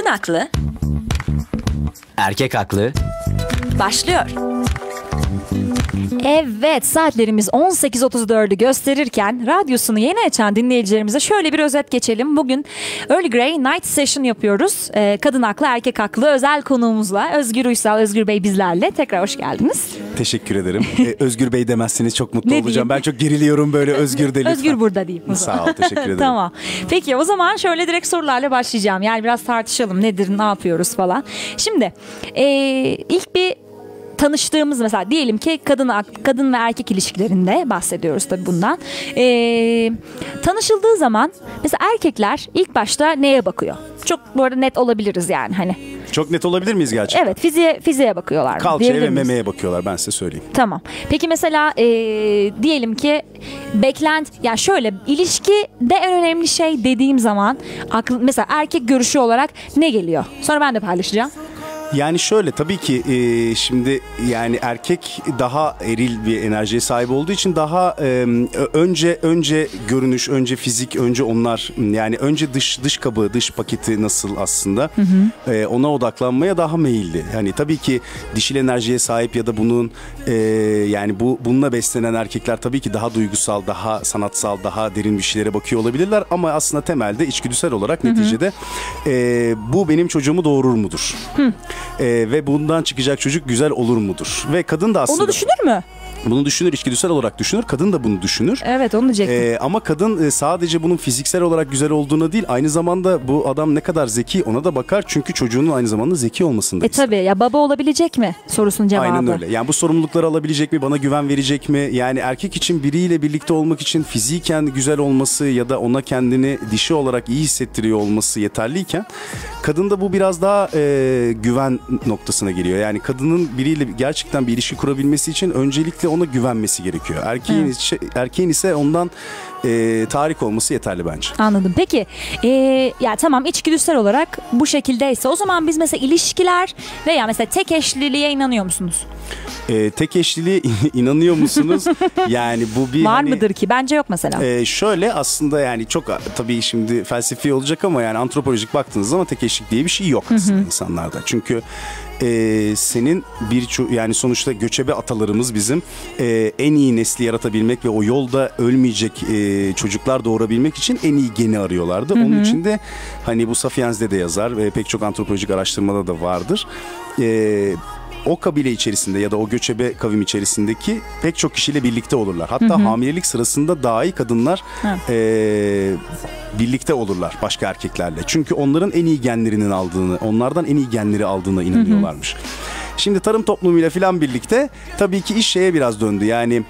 Kadın Aklı, Erkek Aklı başlıyor. Evet, saatlerimiz 18.34'ü gösterirken radyosunu yeni açan dinleyicilerimize şöyle bir özet geçelim. Bugün Early Grey Night Session yapıyoruz. Kadın Aklı, Erkek Aklı özel konuğumuzla Özgür Uysal, Özgür Bey bizlerle. Tekrar hoş geldiniz. Teşekkür ederim. Özgür Bey demezseniz çok mutlu olacağım. Diyeyim? Ben çok geriliyorum böyle Özgür de lütfen. Özgür burada diyeyim. Sağ ol, teşekkür ederim. Tamam. Peki o zaman şöyle direkt sorularla başlayacağım. Yani biraz tartışalım, nedir, ne yapıyoruz falan. Şimdi ilk bir tanıştığımız, mesela diyelim ki kadın ve erkek ilişkilerinde bahsediyoruz tabii bundan. Tanışıldığı zaman mesela erkekler ilk başta neye bakıyor? Çok bu arada net olabiliriz yani hani. Çok net olabilir miyiz gerçekten? Evet, fiziğe bakıyorlar. Kalçaya ve memeye bakıyorlar, ben size söyleyeyim. Tamam. Peki mesela diyelim ki beklenti, yani şöyle ilişkide en önemli şey dediğim zaman mesela erkek görüşü olarak ne geliyor? Sonra ben de paylaşacağım. Yani şöyle tabii ki şimdi yani erkek daha eril bir enerjiye sahip olduğu için daha önce görünüş, önce fizik, önce onlar, yani önce dış kabuğu, dış paketi nasıl aslında, hı hı. Ona odaklanmaya daha meyilli. Yani tabii ki dişil enerjiye sahip ya da bunun yani bununla beslenen erkekler tabii ki daha duygusal, daha sanatsal, daha derin bir şeylere bakıyor olabilirler ama aslında temelde içgüdüsel olarak, hı hı, neticede bu benim çocuğumu doğurur mudur? Hı. Ve bundan çıkacak çocuk güzel olur mudur? Ve kadın da aslında... Onu düşünür mü? Bunu düşünür, içgüdüsel olarak düşünür. Kadın da bunu düşünür. Evet, onu diyecektim. Ama kadın sadece bunun fiziksel olarak güzel olduğuna değil, aynı zamanda bu adam ne kadar zeki ona da bakar. Çünkü çocuğunun aynı zamanda zeki olmasını da ister. Tabii ya, baba olabilecek mi sorusunun cevabı. Aynen öyle. Yani bu sorumlulukları alabilecek mi, bana güven verecek mi? Yani erkek için biriyle birlikte olmak için fiziken güzel olması ya da ona kendini dişi olarak iyi hissettiriyor olması yeterliyken, kadında bu biraz daha güven noktasına geliyor. Yani kadının biriyle gerçekten bir ilişki kurabilmesi için öncelikle ona güvenmesi gerekiyor. Erkeğin ise ondan tahrik olması yeterli bence. Anladım. Peki ya tamam, içgüdüsel olarak bu şekildeyse o zaman biz mesela ilişkiler veya mesela tek eşliliğe inanıyor musunuz? Tek eşliliğe inanıyor musunuz? Yani bu bir... Var hani, mıdır ki? Bence yok mesela. Şöyle aslında yani çok tabii şimdi felsefi olacak ama yani antropolojik baktığınız zaman tek eşlik diye bir şey yok aslında, hı hı, insanlarda. Çünkü senin yani sonuçta göçebe atalarımız bizim en iyi nesli yaratabilmek ve o yolda ölmeyecek çocuklar doğurabilmek için en iyi geni arıyorlardı. Hı hı. Onun için de hani bu Sapiens'de de yazar ve pek çok antropolojik araştırmada da vardır. O kabile içerisinde ya da o göçebe kavim içerisindeki pek çok kişiyle birlikte olurlar. Hatta, hı hı, hamilelik sırasında dahi kadınlar birlikte olurlar başka erkeklerle. Çünkü onların en iyi genlerinin aldığını, onlardan en iyi genleri aldığına inanıyorlarmış. Hı hı. Şimdi tarım toplumuyla filan birlikte tabii ki iş şeye biraz döndü. Yani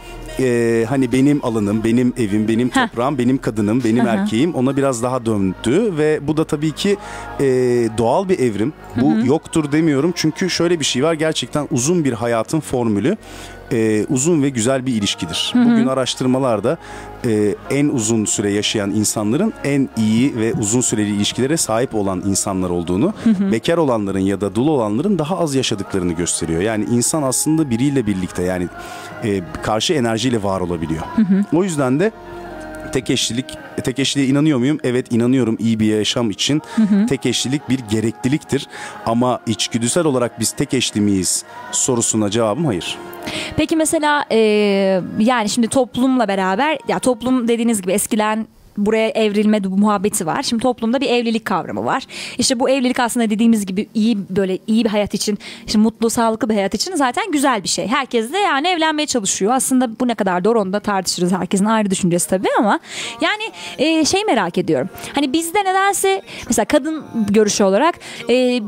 hani benim alanım, benim evim, benim toprağım, benim kadınım, benim, aha, erkeğim, ona biraz daha döndü ve bu da tabii ki doğal bir evrim. Bu, hı hı, yoktur demiyorum çünkü şöyle bir şey var, gerçekten uzun bir hayatın formülü uzun ve güzel bir ilişkidir. Hı hı. Bugün araştırmalarda en uzun süre yaşayan insanların en iyi ve uzun süreli ilişkilere sahip olan insanlar olduğunu, hı hı, bekar olanların ya da dul olanların daha az yaşadıklarını gösteriyor. Yani insan aslında biriyle birlikte, yani karşı enerjiyle var olabiliyor. Hı hı. O yüzden de tek eşliliğe inanıyor muyum? Evet, inanıyorum. İyi bir yaşam için, hı hı, tek eşlilik bir gerekliliktir. Ama içgüdüsel olarak biz tek eşli miyiz sorusuna cevabım hayır. Peki mesela yani şimdi toplumla beraber, ya toplum dediğiniz gibi eskiden buraya evrilme muhabbeti var. Şimdi toplumda bir evlilik kavramı var. İşte bu evlilik aslında dediğimiz gibi iyi bir hayat için, işte mutlu, sağlıklı bir hayat için zaten güzel bir şey. Herkes de yani evlenmeye çalışıyor. Aslında bu ne kadar doğru onu da tartışırız. Herkesin ayrı düşüncesi tabii ama yani şey merak ediyorum. Hani bizde nedense mesela kadın görüşü olarak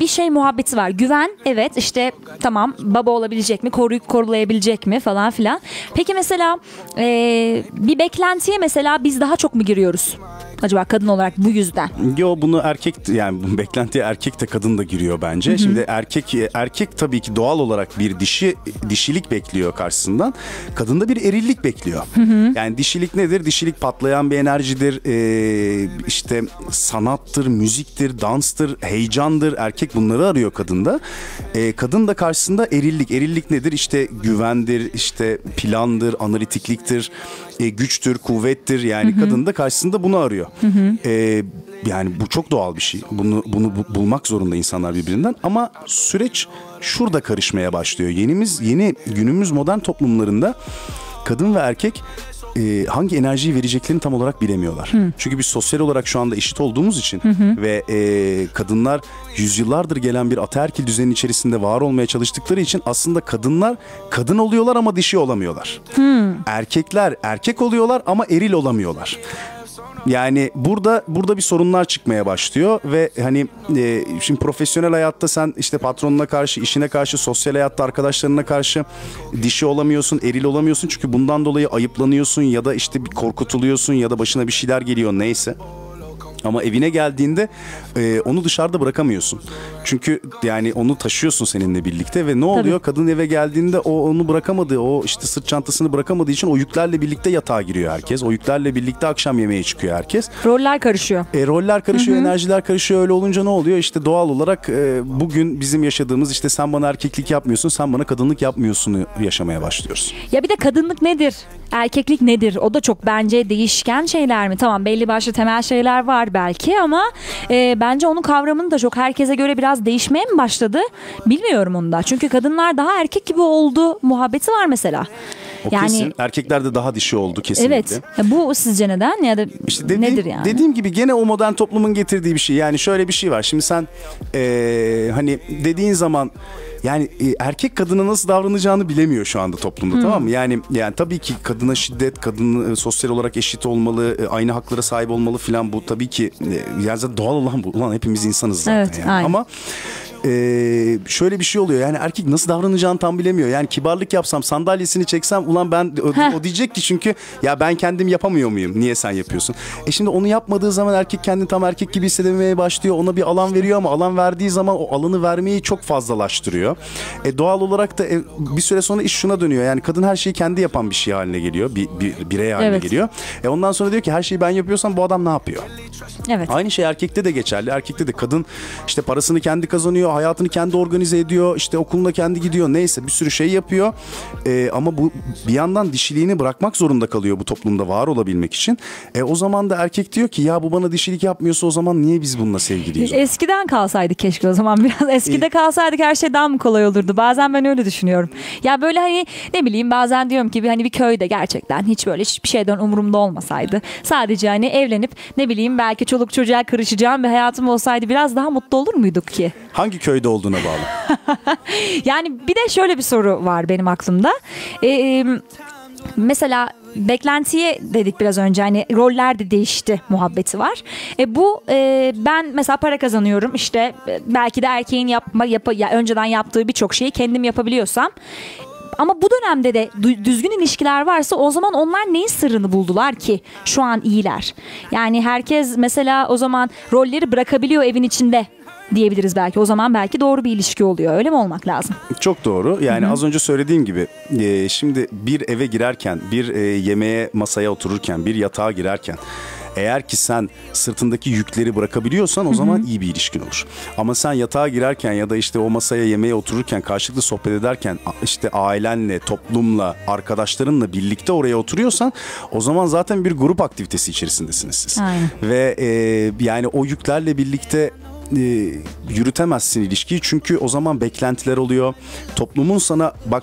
bir şey muhabbeti var. Güven, evet, işte tamam, baba olabilecek mi? Koruyup korulayabilecek mi? Falan filan. Peki mesela bir beklentiye mesela biz daha çok mu giriyoruz? Acaba kadın olarak bu yüzden? Yo, bunu erkek, yani beklentiye erkek de kadın da giriyor bence. Hı hı. Şimdi erkek tabii ki doğal olarak bir dişilik bekliyor karşısından. Kadın da bir erillik bekliyor. Hı hı. Yani dişilik nedir? Dişilik patlayan bir enerjidir. İşte sanattır, müziktir, danstır, heyecandır. Erkek bunları arıyor kadında. Kadın da karşısında erillik. Erillik nedir? İşte güvendir, işte plandır, analitikliktir. güçtür, kuvvettir. Yani kadın da karşısında bunu arıyor. Yani bu çok doğal bir şey. Bunu bulmak zorunda insanlar birbirinden. Ama süreç şurada karışmaya başlıyor. Yeni günümüz modern toplumlarında kadın ve erkek hangi enerjiyi vereceklerini tam olarak bilemiyorlar. Çünkü biz sosyal olarak şu anda eşit olduğumuz için ve kadınlar yüzyıllardır gelen bir ataerkil düzenin içerisinde var olmaya çalıştıkları için aslında kadınlar kadın oluyorlar ama dişi olamıyorlar. Erkekler erkek oluyorlar ama eril olamıyorlar. Yani burada bir sorunlar çıkmaya başlıyor ve hani şimdi profesyonel hayatta sen işte patronuna karşı, işine karşı, sosyal hayatta arkadaşlarına karşı dişi olamıyorsun, eril olamıyorsun. Çünkü bundan dolayı ayıplanıyorsun ya da işte korkutuluyorsun ya da başına bir şeyler geliyor, neyse. Ama evine geldiğinde onu dışarıda bırakamıyorsun. Çünkü yani onu taşıyorsun seninle birlikte ve ne oluyor? Tabii. Kadın eve geldiğinde onu bırakamadığı, o işte sırt çantasını bırakamadığı için o yüklerle birlikte yatağa giriyor herkes. O yüklerle birlikte akşam yemeğe çıkıyor herkes. Roller karışıyor. Roller karışıyor, enerjiler karışıyor. Öyle olunca ne oluyor? İşte doğal olarak bugün bizim yaşadığımız işte sen bana erkeklik yapmıyorsun, sen bana kadınlık yapmıyorsun yaşamaya başlıyoruz. Ya bir de kadınlık nedir? Erkeklik nedir? O da çok bence değişken şeyler mi? Tamam, belli başlı temel şeyler var belki ama bence onun kavramını da çok herkese göre biraz değişmeye mi başladı bilmiyorum onu da. Çünkü kadınlar daha erkek gibi oldu muhabbeti var mesela. Yani kesin. Erkekler de daha dişi oldu kesinlikle. Evet. Bu sizce neden ya da işte nedir yani? Dediğim gibi gene o modern toplumun getirdiği bir şey. Yani şöyle bir şey var. Şimdi sen hani dediğin zaman yani erkek kadına nasıl davranacağını bilemiyor şu anda toplumda, tamam mı? Yani tabii ki kadına şiddet, kadın sosyal olarak eşit olmalı, aynı haklara sahip olmalı filan, bu tabii ki yani doğal olan bu. Ulan hepimiz insanız zaten. Evet, yani. Ama şöyle bir şey oluyor, yani erkek nasıl davranacağını tam bilemiyor. Yani kibarlık yapsam, sandalyesini çeksem, ulan ben o diyecek ki çünkü ya ben kendim yapamıyor muyum? Niye sen yapıyorsun? Şimdi onu yapmadığı zaman erkek kendini tam erkek gibi hissedememeye başlıyor. Ona bir alan veriyor ama alan verdiği zaman o alanı vermeyi çok fazlalaştırıyor. Doğal olarak da bir süre sonra iş şuna dönüyor. Yani kadın her şeyi kendi yapan bir şey haline geliyor. Bir birey haline geliyor. Ondan sonra diyor ki her şeyi ben yapıyorsam bu adam ne yapıyor? Evet. Aynı şey erkekte de geçerli. Erkekte de kadın işte parasını kendi kazanıyor, hayatını kendi organize ediyor, işte okuluna kendi gidiyor, neyse bir sürü şey yapıyor. Ama bu bir yandan dişiliğini bırakmak zorunda kalıyor bu toplumda var olabilmek için. O zaman da erkek diyor ki ya bu bana dişilik yapmıyorsa o zaman niye biz bununla sevgiliyiz? Eskiden kalsaydık keşke o zaman biraz. Eskide kalsaydık her şey daha mı kolay olurdu? Bazen ben öyle düşünüyorum. Ya böyle hani ne bileyim bazen diyorum ki hani bir köyde gerçekten hiç böyle hiçbir şeyden umurumda olmasaydı. Sadece hani evlenip ne bileyim belki çoluk çocuğa karışacağım bir hayatım olsaydı biraz daha mutlu olur muyduk ki? Hangi köyde olduğuna bağlı. Yani bir de şöyle bir soru var benim aklımda. Mesela beklentiye dedik biraz önce, hani roller de değişti muhabbeti var. Ben mesela para kazanıyorum işte belki de erkeğin önceden yaptığı birçok şeyi kendim yapabiliyorsam. Ama bu dönemde de düzgün ilişkiler varsa o zaman onlar neyin sırrını buldular ki şu an iyiler? Yani herkes mesela o zaman rolleri bırakabiliyor evin içinde diyebiliriz belki. O zaman belki doğru bir ilişki oluyor. Öyle mi olmak lazım? Çok doğru. Yani az önce söylediğim gibi şimdi bir eve girerken, bir yemeğe masaya otururken, bir yatağa girerken eğer ki sen sırtındaki yükleri bırakabiliyorsan o zaman iyi bir ilişkin olur. Ama sen yatağa girerken ya da işte o masaya yemeğe otururken, karşılıklı sohbet ederken işte ailenle, toplumla, arkadaşlarınla birlikte oraya oturuyorsan o zaman zaten bir grup aktivitesi içerisindesiniz siz. Aynen. Ve yani o yüklerle birlikte yürütemezsin ilişkiyi. Çünkü o zaman beklentiler oluyor. Toplumun sana bak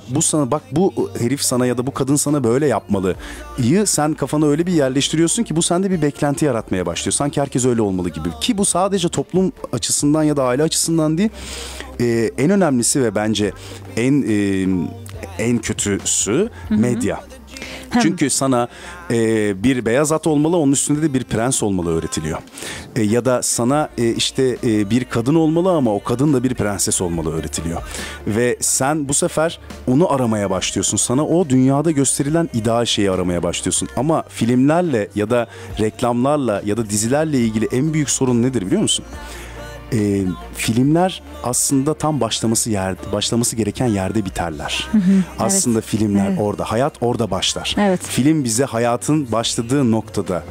bu herif sana ya da bu kadın sana böyle yapmalı. Sen kafana öyle bir yerleştiriyorsun ki bu sende bir beklenti yaratmaya başlıyor. Sanki herkes öyle olmalı gibi. Ki bu sadece toplum açısından ya da aile açısından değil. En önemlisi ve bence en kötüsü medya. Çünkü sana bir beyaz at olmalı, onun üstünde de bir prens olmalı öğretiliyor. Ya da sana işte bir kadın olmalı ama o kadın da bir prenses olmalı öğretiliyor. Ve sen bu sefer onu aramaya başlıyorsun. Sana o dünyada gösterilen ideal şeyi aramaya başlıyorsun. Ama filmlerle ya da reklamlarla ya da dizilerle ilgili en büyük sorun nedir biliyor musun? Filmler aslında tam başlaması gereken yerde biterler. Aslında filmler orada, hayat orada başlar. Evet. Film bize hayatın başladığı noktada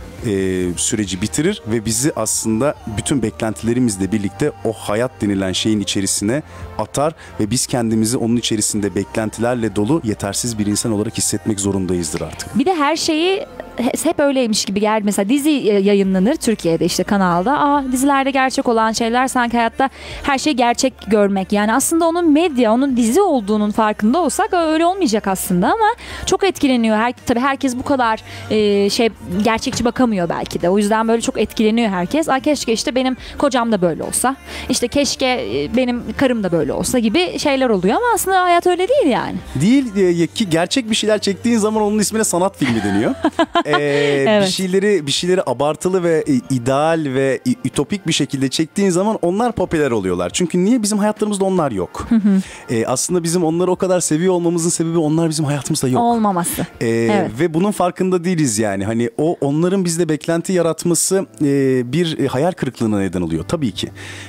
süreci bitirir ve bizi aslında bütün beklentilerimizle birlikte o hayat denilen şeyin içerisine atar ve biz kendimizi onun içerisinde beklentilerle dolu yetersiz bir insan olarak hissetmek zorundayızdır artık. Bir de her şeyi hep öyleymiş gibi geldi. Mesela dizi yayınlanır Türkiye'de işte kanalda. Dizilerde gerçek olan şeyler sanki hayatta her şey gerçek görmek. Yani aslında onun medya, onun dizi olduğunun farkında olsak öyle olmayacak aslında ama çok etkileniyor. Tabii herkes bu kadar gerçekçi bakamıyor belki de. O yüzden böyle çok etkileniyor herkes. Keşke işte benim kocam da böyle olsa. İşte keşke benim karım da böyle olsa gibi şeyler oluyor ama aslında hayat öyle değil yani. Değil ki gerçek bir şeyler çektiğin zaman onun ismine sanat filmi deniyor. Evet. Bir şeyleri abartılı ve ideal ve ütopik bir şekilde çektiğin zaman onlar popüler oluyorlar. Çünkü niye? Bizim hayatlarımızda onlar yok. Aslında bizim onları o kadar seviyor olmamızın sebebi onlar bizim hayatımızda yok. Olmaması. Evet. Ve bunun farkında değiliz yani. Hani onların bizde beklenti yaratması bir hayal kırıklığına neden oluyor tabii ki.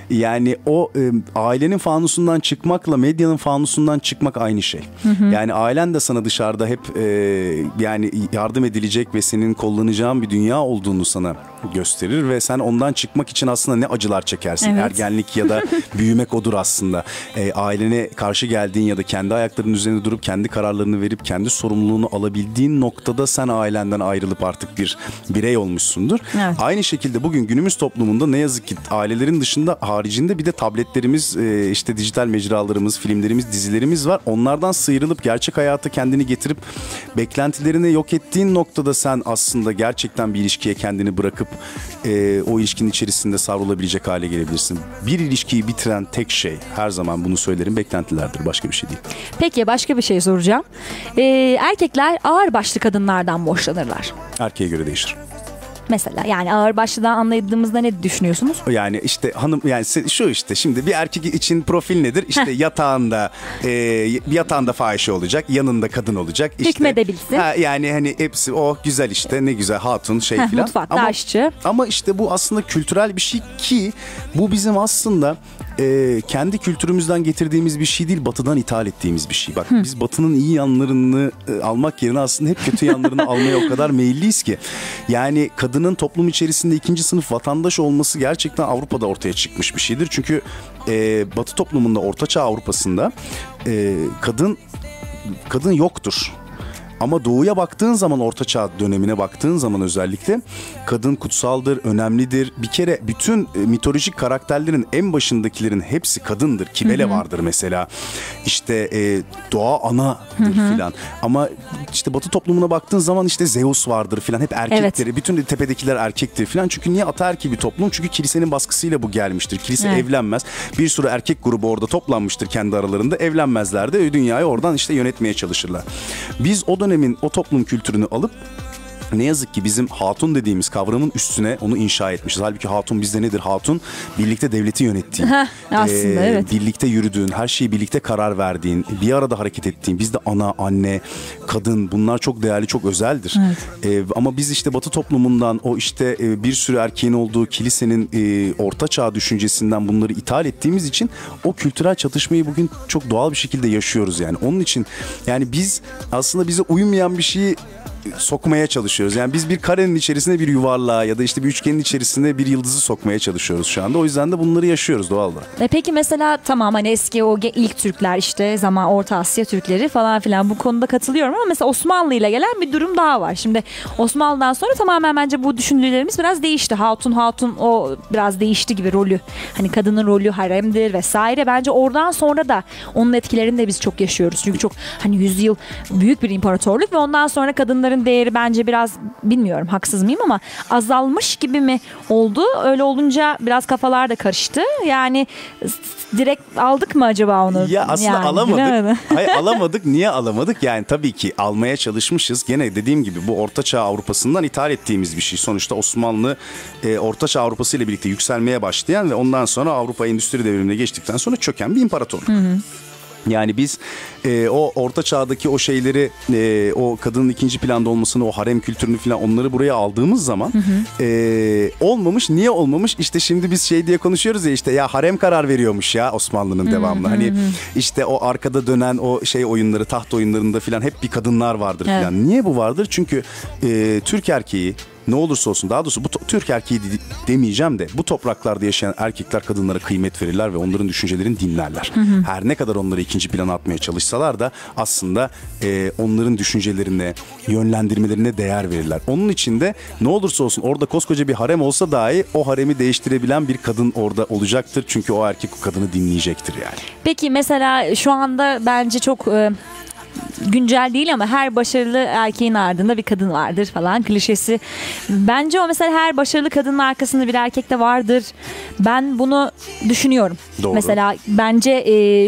Yani ailenin fanusundan çıkmakla medyanın fanusundan çıkmak aynı şey. Yani ailen de sana dışarıda hep yani yardım edilecek ve senin kollanacağın bir dünya olduğunu sana gösterir ve sen ondan çıkmak için aslında ne acılar çekersin. Evet. Ergenlik ya da büyümek odur aslında. Ailene karşı geldiğin ya da kendi ayaklarının üzerinde durup kendi kararlarını verip kendi sorumluluğunu alabildiğin noktada sen ailenden ayrılıp artık bir birey olmuşsundur. Evet. Aynı şekilde bugün günümüz toplumunda ne yazık ki ailelerin dışında haricinde bir de tabletlerimiz, işte dijital mecralarımız, filmlerimiz, dizilerimiz var. Onlardan sıyrılıp gerçek hayata kendini getirip beklentilerini yok ettiğin noktada sen aslında gerçekten bir ilişkiye kendini bırakıp o ilişkinin içerisinde savrulabilecek hale gelebilirsin. Bir ilişkiyi bitiren tek şey, her zaman bunu söylerim, beklentilerdir. Başka bir şey değil. Peki başka bir şey soracağım. Erkekler ağırbaşlı kadınlardan boşlanırlar. Erkeğe göre değişir. Mesela yani ağırbaşlıdan anladığımızda ne düşünüyorsunuz? Yani işte hanım, yani şu işte şimdi bir erkek için profil nedir? İşte yatağında fahişe olacak, yanında kadın olacak. İşte, hükmedebilsin. Yani hani hepsi güzel işte, ne güzel hatun şey filan. Mutfakta aşçı. Ama işte bu aslında kültürel bir şey ki bu bizim aslında kendi kültürümüzden getirdiğimiz bir şey değil, batıdan ithal ettiğimiz bir şey. Bak biz batının iyi yanlarını almak yerine aslında hep kötü yanlarını almaya o kadar meyilliyiz ki. Yani kadının toplum içerisinde ikinci sınıf vatandaş olması gerçekten Avrupa'da ortaya çıkmış bir şeydir. Çünkü Batı toplumunda, Ortaçağ Avrupa'sında kadın yoktur. Ama doğuya baktığın zaman, Ortaçağ dönemine baktığın zaman özellikle kadın kutsaldır, önemlidir. Bir kere bütün mitolojik karakterlerin en başındakilerin hepsi kadındır. Kibele vardır mesela. İşte doğa anadır filan. Ama işte Batı toplumuna baktığın zaman işte Zeus vardır filan. Hep erkekleri, evet. Bütün tepedekiler erkektir filan. Çünkü niye? Ataerkil bir toplum. Çünkü kilisenin baskısıyla bu gelmiştir. Kilise evlenmez. Bir sürü erkek grubu orada toplanmıştır kendi aralarında. Evlenmezler de dünyayı oradan işte yönetmeye çalışırlar. Biz o dönemin o toplum kültürünü alıp ne yazık ki bizim hatun dediğimiz kavramın üstüne onu inşa etmişiz. Halbuki hatun bizde nedir? Hatun birlikte devleti yönettiğin, aslında, evet. Birlikte yürüdüğün, her şeyi birlikte karar verdiğin, bir arada hareket ettiğin. Bizde ana, anne, kadın, bunlar çok değerli, çok özeldir. Evet. Ama biz işte Batı toplumundan, o işte bir sürü erkeğin olduğu kilisenin ortaçağ düşüncesinden bunları ithal ettiğimiz için o kültürel çatışmayı bugün çok doğal bir şekilde yaşıyoruz yani. Onun için yani biz aslında bize uymayan bir şeyi sokmaya çalışıyoruz. Yani biz bir karenin içerisine bir yuvarlağı ya da işte bir üçgenin içerisine bir yıldızı sokmaya çalışıyoruz şu anda. O yüzden de bunları yaşıyoruz doğal olarak. Peki mesela tamam, hani eski o ilk Türkler işte Orta Asya Türkleri falan filan, bu konuda katılıyorum ama mesela Osmanlı ile gelen bir durum daha var. Şimdi Osmanlı'dan sonra tamamen bence bu düşüncelerimiz biraz değişti. Hatun o biraz değişti gibi rolü. Hani kadının rolü haremdir vesaire. Bence oradan sonra da onun etkilerini de biz çok yaşıyoruz. Çünkü çok hani yüzyıl büyük bir imparatorluk ve ondan sonra kadınların değeri bence biraz, bilmiyorum haksız mıyım ama azalmış gibi mi oldu? Öyle olunca biraz kafalar da karıştı. Yani direkt aldık mı acaba onu? Ya aslında yani, alamadık. Hayır, alamadık. Niye alamadık? Yani tabii ki almaya çalışmışız. Gene dediğim gibi bu Ortaçağ Avrupa'sından ithal ettiğimiz bir şey. Sonuçta Osmanlı Ortaçağ Avrupası ile birlikte yükselmeye başlayan ve ondan sonra Avrupa endüstri devrimine geçtikten sonra çöken bir imparatorluk. Yani biz o orta çağdaki o şeyleri, o kadının ikinci planda olmasını, o harem kültürünü falan, onları buraya aldığımız zaman olmamış. Niye olmamış? İşte şimdi biz şey diye konuşuyoruz ya, işte ya harem karar veriyormuş ya Osmanlı'nın devamlı. Hani işte o arkada dönen o şey oyunları, taht oyunlarında falan hep bir kadınlar vardır falan. Evet. Niye bu vardır? Çünkü Türk erkeği ne olursa olsun, daha doğrusu bu Türk erkeği demeyeceğim de bu topraklarda yaşayan erkekler kadınlara kıymet verirler ve onların düşüncelerini dinlerler. Hı hı. Her ne kadar onları ikinci plana atmaya çalışsalar da aslında onların düşüncelerine, yönlendirmelerine değer verirler. Onun için de ne olursa olsun orada koskoca bir harem olsa dahi o haremi değiştirebilen bir kadın orada olacaktır. Çünkü o erkek o kadını dinleyecektir yani. Peki mesela şu anda bence çok... güncel değil ama her başarılı erkeğin ardında bir kadın vardır falan klişesi. Bence o mesela her başarılı kadının arkasında bir erkek de vardır. Ben bunu düşünüyorum. Doğru. Mesela bence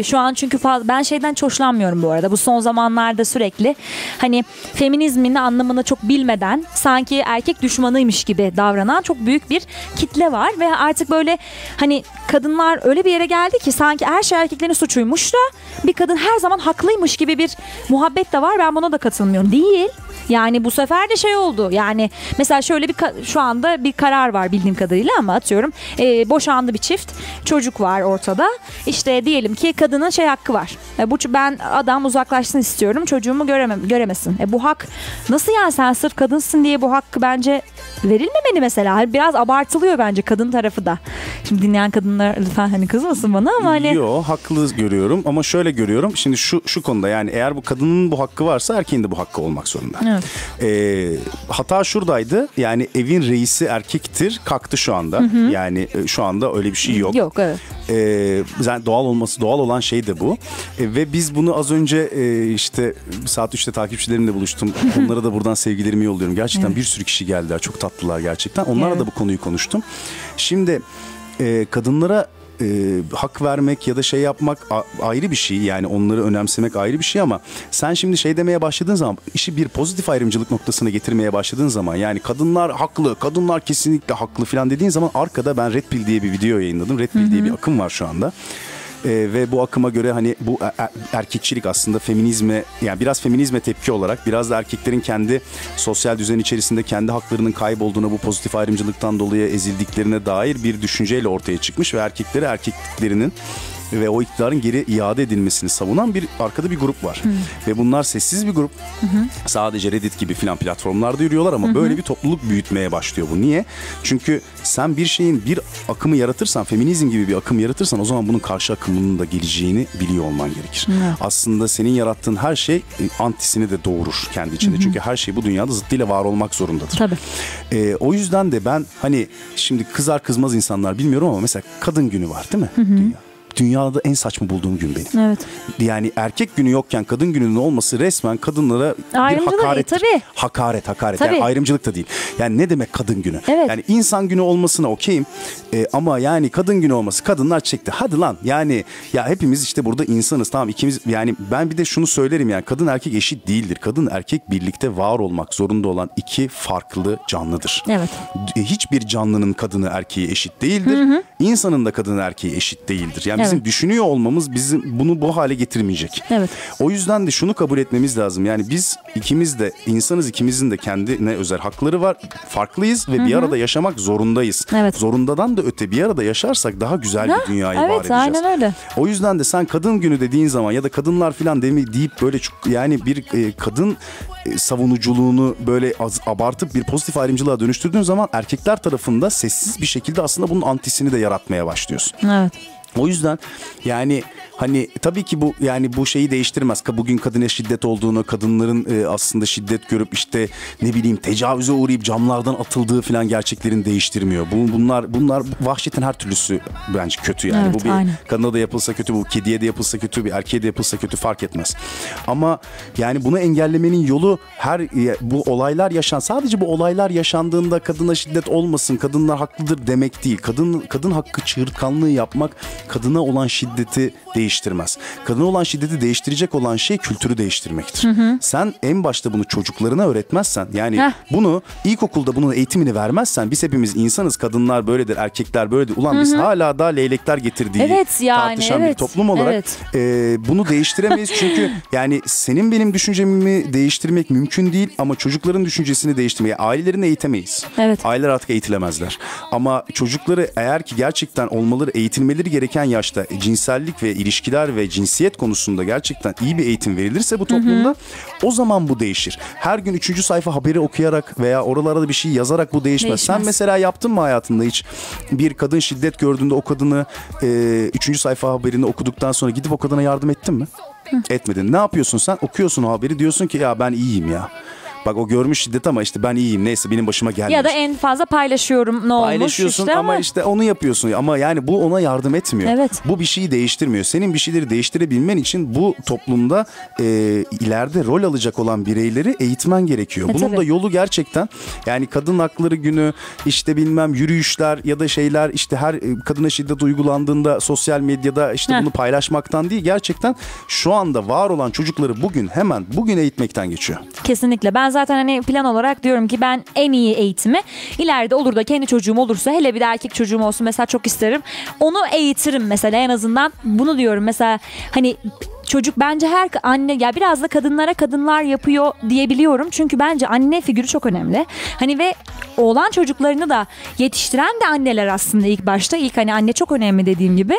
şu an çünkü ben şeyden hoşlanmıyorum bu arada. Bu son zamanlarda sürekli hani feminizmin anlamını çok bilmeden sanki erkek düşmanıymış gibi davranan çok büyük bir kitle var ve artık böyle hani kadınlar öyle bir yere geldi ki sanki her şey erkeklerin suçuymuş da bir kadın her zaman haklıymış gibi bir muhabbet de var. Ben buna da katılmıyorum. Değil. Yani bu sefer de şey oldu. Yani mesela şöyle bir şu anda bir karar var bildiğim kadarıyla ama atıyorum boşandı bir çift. Çocuk var ortada. İşte diyelim ki kadının şey hakkı var. Ben adam uzaklaşsın istiyorum. Çocuğumu göremesin. Bu hak nasıl yani sen sırf kadınsın diye bu hakkı bence verilmemeli mesela. Biraz abartılıyor bence kadın tarafı da. Şimdi dinleyen kadınlar lütfen hani kızmasın bana ama hani. Yok, haklı görüyorum ama şöyle görüyorum. Şimdi şu konuda yani eğer bu kadının bu hakkı varsa erkeğin de bu hakkı olmak zorunda. Evet. Hata şuradaydı. Yani evin reisi erkektir. Kalktı şu anda. Hı hı. Yani şu anda öyle bir şey yok. Yok, evet. Doğal olan şey de bu. Ve biz bunu az önce işte saat 3'te takipçilerimle buluştum. Onlara da buradan sevgilerimi yolluyorum. Gerçekten evet. Bir sürü kişi geldiler. Çok tatlılar gerçekten. Onlarla evet. Da bu konuyu konuştum. Şimdi kadınlara hak vermek ya da şey yapmak ayrı bir şey, yani onları önemsemek ayrı bir şey ama sen şimdi şey demeye başladığın zaman, işi bir pozitif ayrımcılık noktasına getirmeye başladığın zaman, yani kadınlar haklı, kadınlar kesinlikle haklı falan dediğin zaman, arkada ben Redpill diye bir video yayınladım. Redpill diye bir akım var şu anda. Ve bu akıma göre hani bu erkekçilik aslında feminizme, yani biraz feminizme tepki olarak, biraz da erkeklerin kendi sosyal düzen içerisinde kendi haklarının kaybolduğuna, bu pozitif ayrımcılıktan dolayı ezildiklerine dair bir düşünceyle ortaya çıkmış ve erkekleri erkekliklerinin ve o iktidarın geri iade edilmesini savunan arkada bir grup var. Ve bunlar sessiz bir grup. Sadece Reddit gibi filan platformlarda yürüyorlar ama böyle bir topluluk büyütmeye başlıyor bu. Niye? Çünkü sen bir şeyin bir akımı yaratırsan, feminizm gibi bir akım yaratırsan, o zaman bunun karşı akımının da geleceğini biliyor olman gerekir. Aslında senin yarattığın her şey antisini de doğurur kendi içinde. Çünkü her şey bu dünyada zıttıyla var olmak zorundadır. Tabii. O yüzden de ben hani şimdi kızar kızmaz insanlar bilmiyorum ama mesela kadın günü var değil mi? Dünyada en saçma bulduğum gün benim. Evet. Yani erkek günü yokken kadın gününün olması resmen kadınlara bir hakarettir. Tabii. Hakaret. Tabii. Yani ayrımcılık da değil. Yani ne demek kadın günü? Evet. Yani insan günü olmasına okeyim ama yani kadın günü olması, kadınlar çekti. Hadi lan yani ya hepimiz işte burada insanız, tamam ikimiz, yani ben bir de şunu söylerim, yani kadın erkek eşit değildir. Kadın erkek birlikte var olmak zorunda olan iki farklı canlıdır. Evet. Hiçbir canlının kadını erkeği eşit değildir. İnsanın da kadını erkeği eşit değildir. Yani bizim düşünüyor olmamız bizim bunu bu hale getirmeyecek. Evet. O yüzden de şunu kabul etmemiz lazım. Yani biz ikimiz de insanız, ikimizin de kendine özel hakları var. Farklıyız ve bir arada yaşamak zorundayız. Evet. Zorundadan da öte bir arada yaşarsak daha güzel bir dünyayı var edeceğiz. Evet, aynen öyle. O yüzden de sen kadın günü dediğin zaman ya da kadınlar falan deyip böyle yani bir kadın savunuculuğunu böyle abartıp bir pozitif ayrımcılığa dönüştürdüğün zaman erkekler tarafında sessiz bir şekilde aslında bunun antisini de yaratmaya başlıyorsun. Evet. O yüzden yani hani tabii ki bu, yani bu şeyi değiştirmez. Bugün kadına şiddet olduğunu, kadınların aslında şiddet görüp işte ne bileyim tecavüze uğrayıp camlardan atıldığı falan gerçeklerini değiştirmiyor. Bunlar vahşetin her türlüsü bence kötü yani. Evet, bu bir aynen. Kadına da yapılsa kötü, bu kediye de yapılsa kötü, bir erkeğe de yapılsa kötü, fark etmez. Ama yani bunu engellemenin yolu bu olaylar sadece bu olaylar yaşandığında kadına şiddet olmasın, kadınlar haklıdır demek değil. Kadın hakkı çığırtkanlığı yapmak kadına olan şiddeti değiştirmez. Kadına olan şiddeti değiştirecek olan şey kültürü değiştirmektir. Sen en başta bunu çocuklarına öğretmezsen, yani bunu ilkokulda bunun eğitimini vermezsen, biz hepimiz insanız, kadınlar böyledir, erkekler böyledir. Ulan biz hala da leylekler getirdiği tartışan bir toplum olarak bunu değiştiremeyiz. Çünkü yani senin benim düşüncemi değiştirmek mümkün değil ama çocukların düşüncesini değiştirmeye, ailelerini eğitemeyiz. Evet. Aileler artık eğitilemezler. Ama çocukları eğer ki gerçekten olmaları, eğitilmeleri gerekir. erken yaşta cinsellik ve ilişkiler ve cinsiyet konusunda gerçekten iyi bir eğitim verilirse bu toplumda, hı-hı, o zaman bu değişir. Her gün 3. sayfa haberi okuyarak veya oralara da bir şey yazarak bu değişmez. Sen mesela yaptın mı hayatında hiç? Bir kadın şiddet gördüğünde o kadını 3. sayfa haberini okuduktan sonra gidip o kadına yardım ettin mi? Hı. Etmedin. Ne yapıyorsun sen? Okuyorsun o haberi, diyorsun ki ya ben iyiyim ya. Bak o görmüş şiddet ama işte ben iyiyim, neyse benim başıma gelmiş. Ya da en fazla paylaşıyorum, ne olmuş işte. Paylaşıyorsun ama işte onu yapıyorsun ama yani bu ona yardım etmiyor. Evet. Bu bir şeyi değiştirmiyor. Senin bir şeyleri değiştirebilmen için bu toplumda ileride rol alacak olan bireyleri eğitmen gerekiyor. Bunun tabii da yolu gerçekten yani kadın hakları günü, işte bilmem yürüyüşler ya da şeyler, işte her kadına şiddet uygulandığında sosyal medyada işte bunu paylaşmaktan değil, gerçekten şu anda var olan çocukları bugün hemen bugün eğitmekten geçiyor. Kesinlikle. Ben zaten hani plan olarak diyorum ki ben en iyi eğitimi ileride olur da kendi çocuğum olursa, hele bir de erkek çocuğum olsun mesela, çok isterim. Onu eğitirim mesela, en azından bunu diyorum. Mesela hani çocuk, bence her anne, ya biraz da kadınlara kadınlar yapıyor diyebiliyorum. Çünkü bence anne figürü çok önemli. Hani ve oğlan çocuklarını da yetiştiren de anneler aslında ilk başta. İlk hani anne çok önemli dediğim gibi.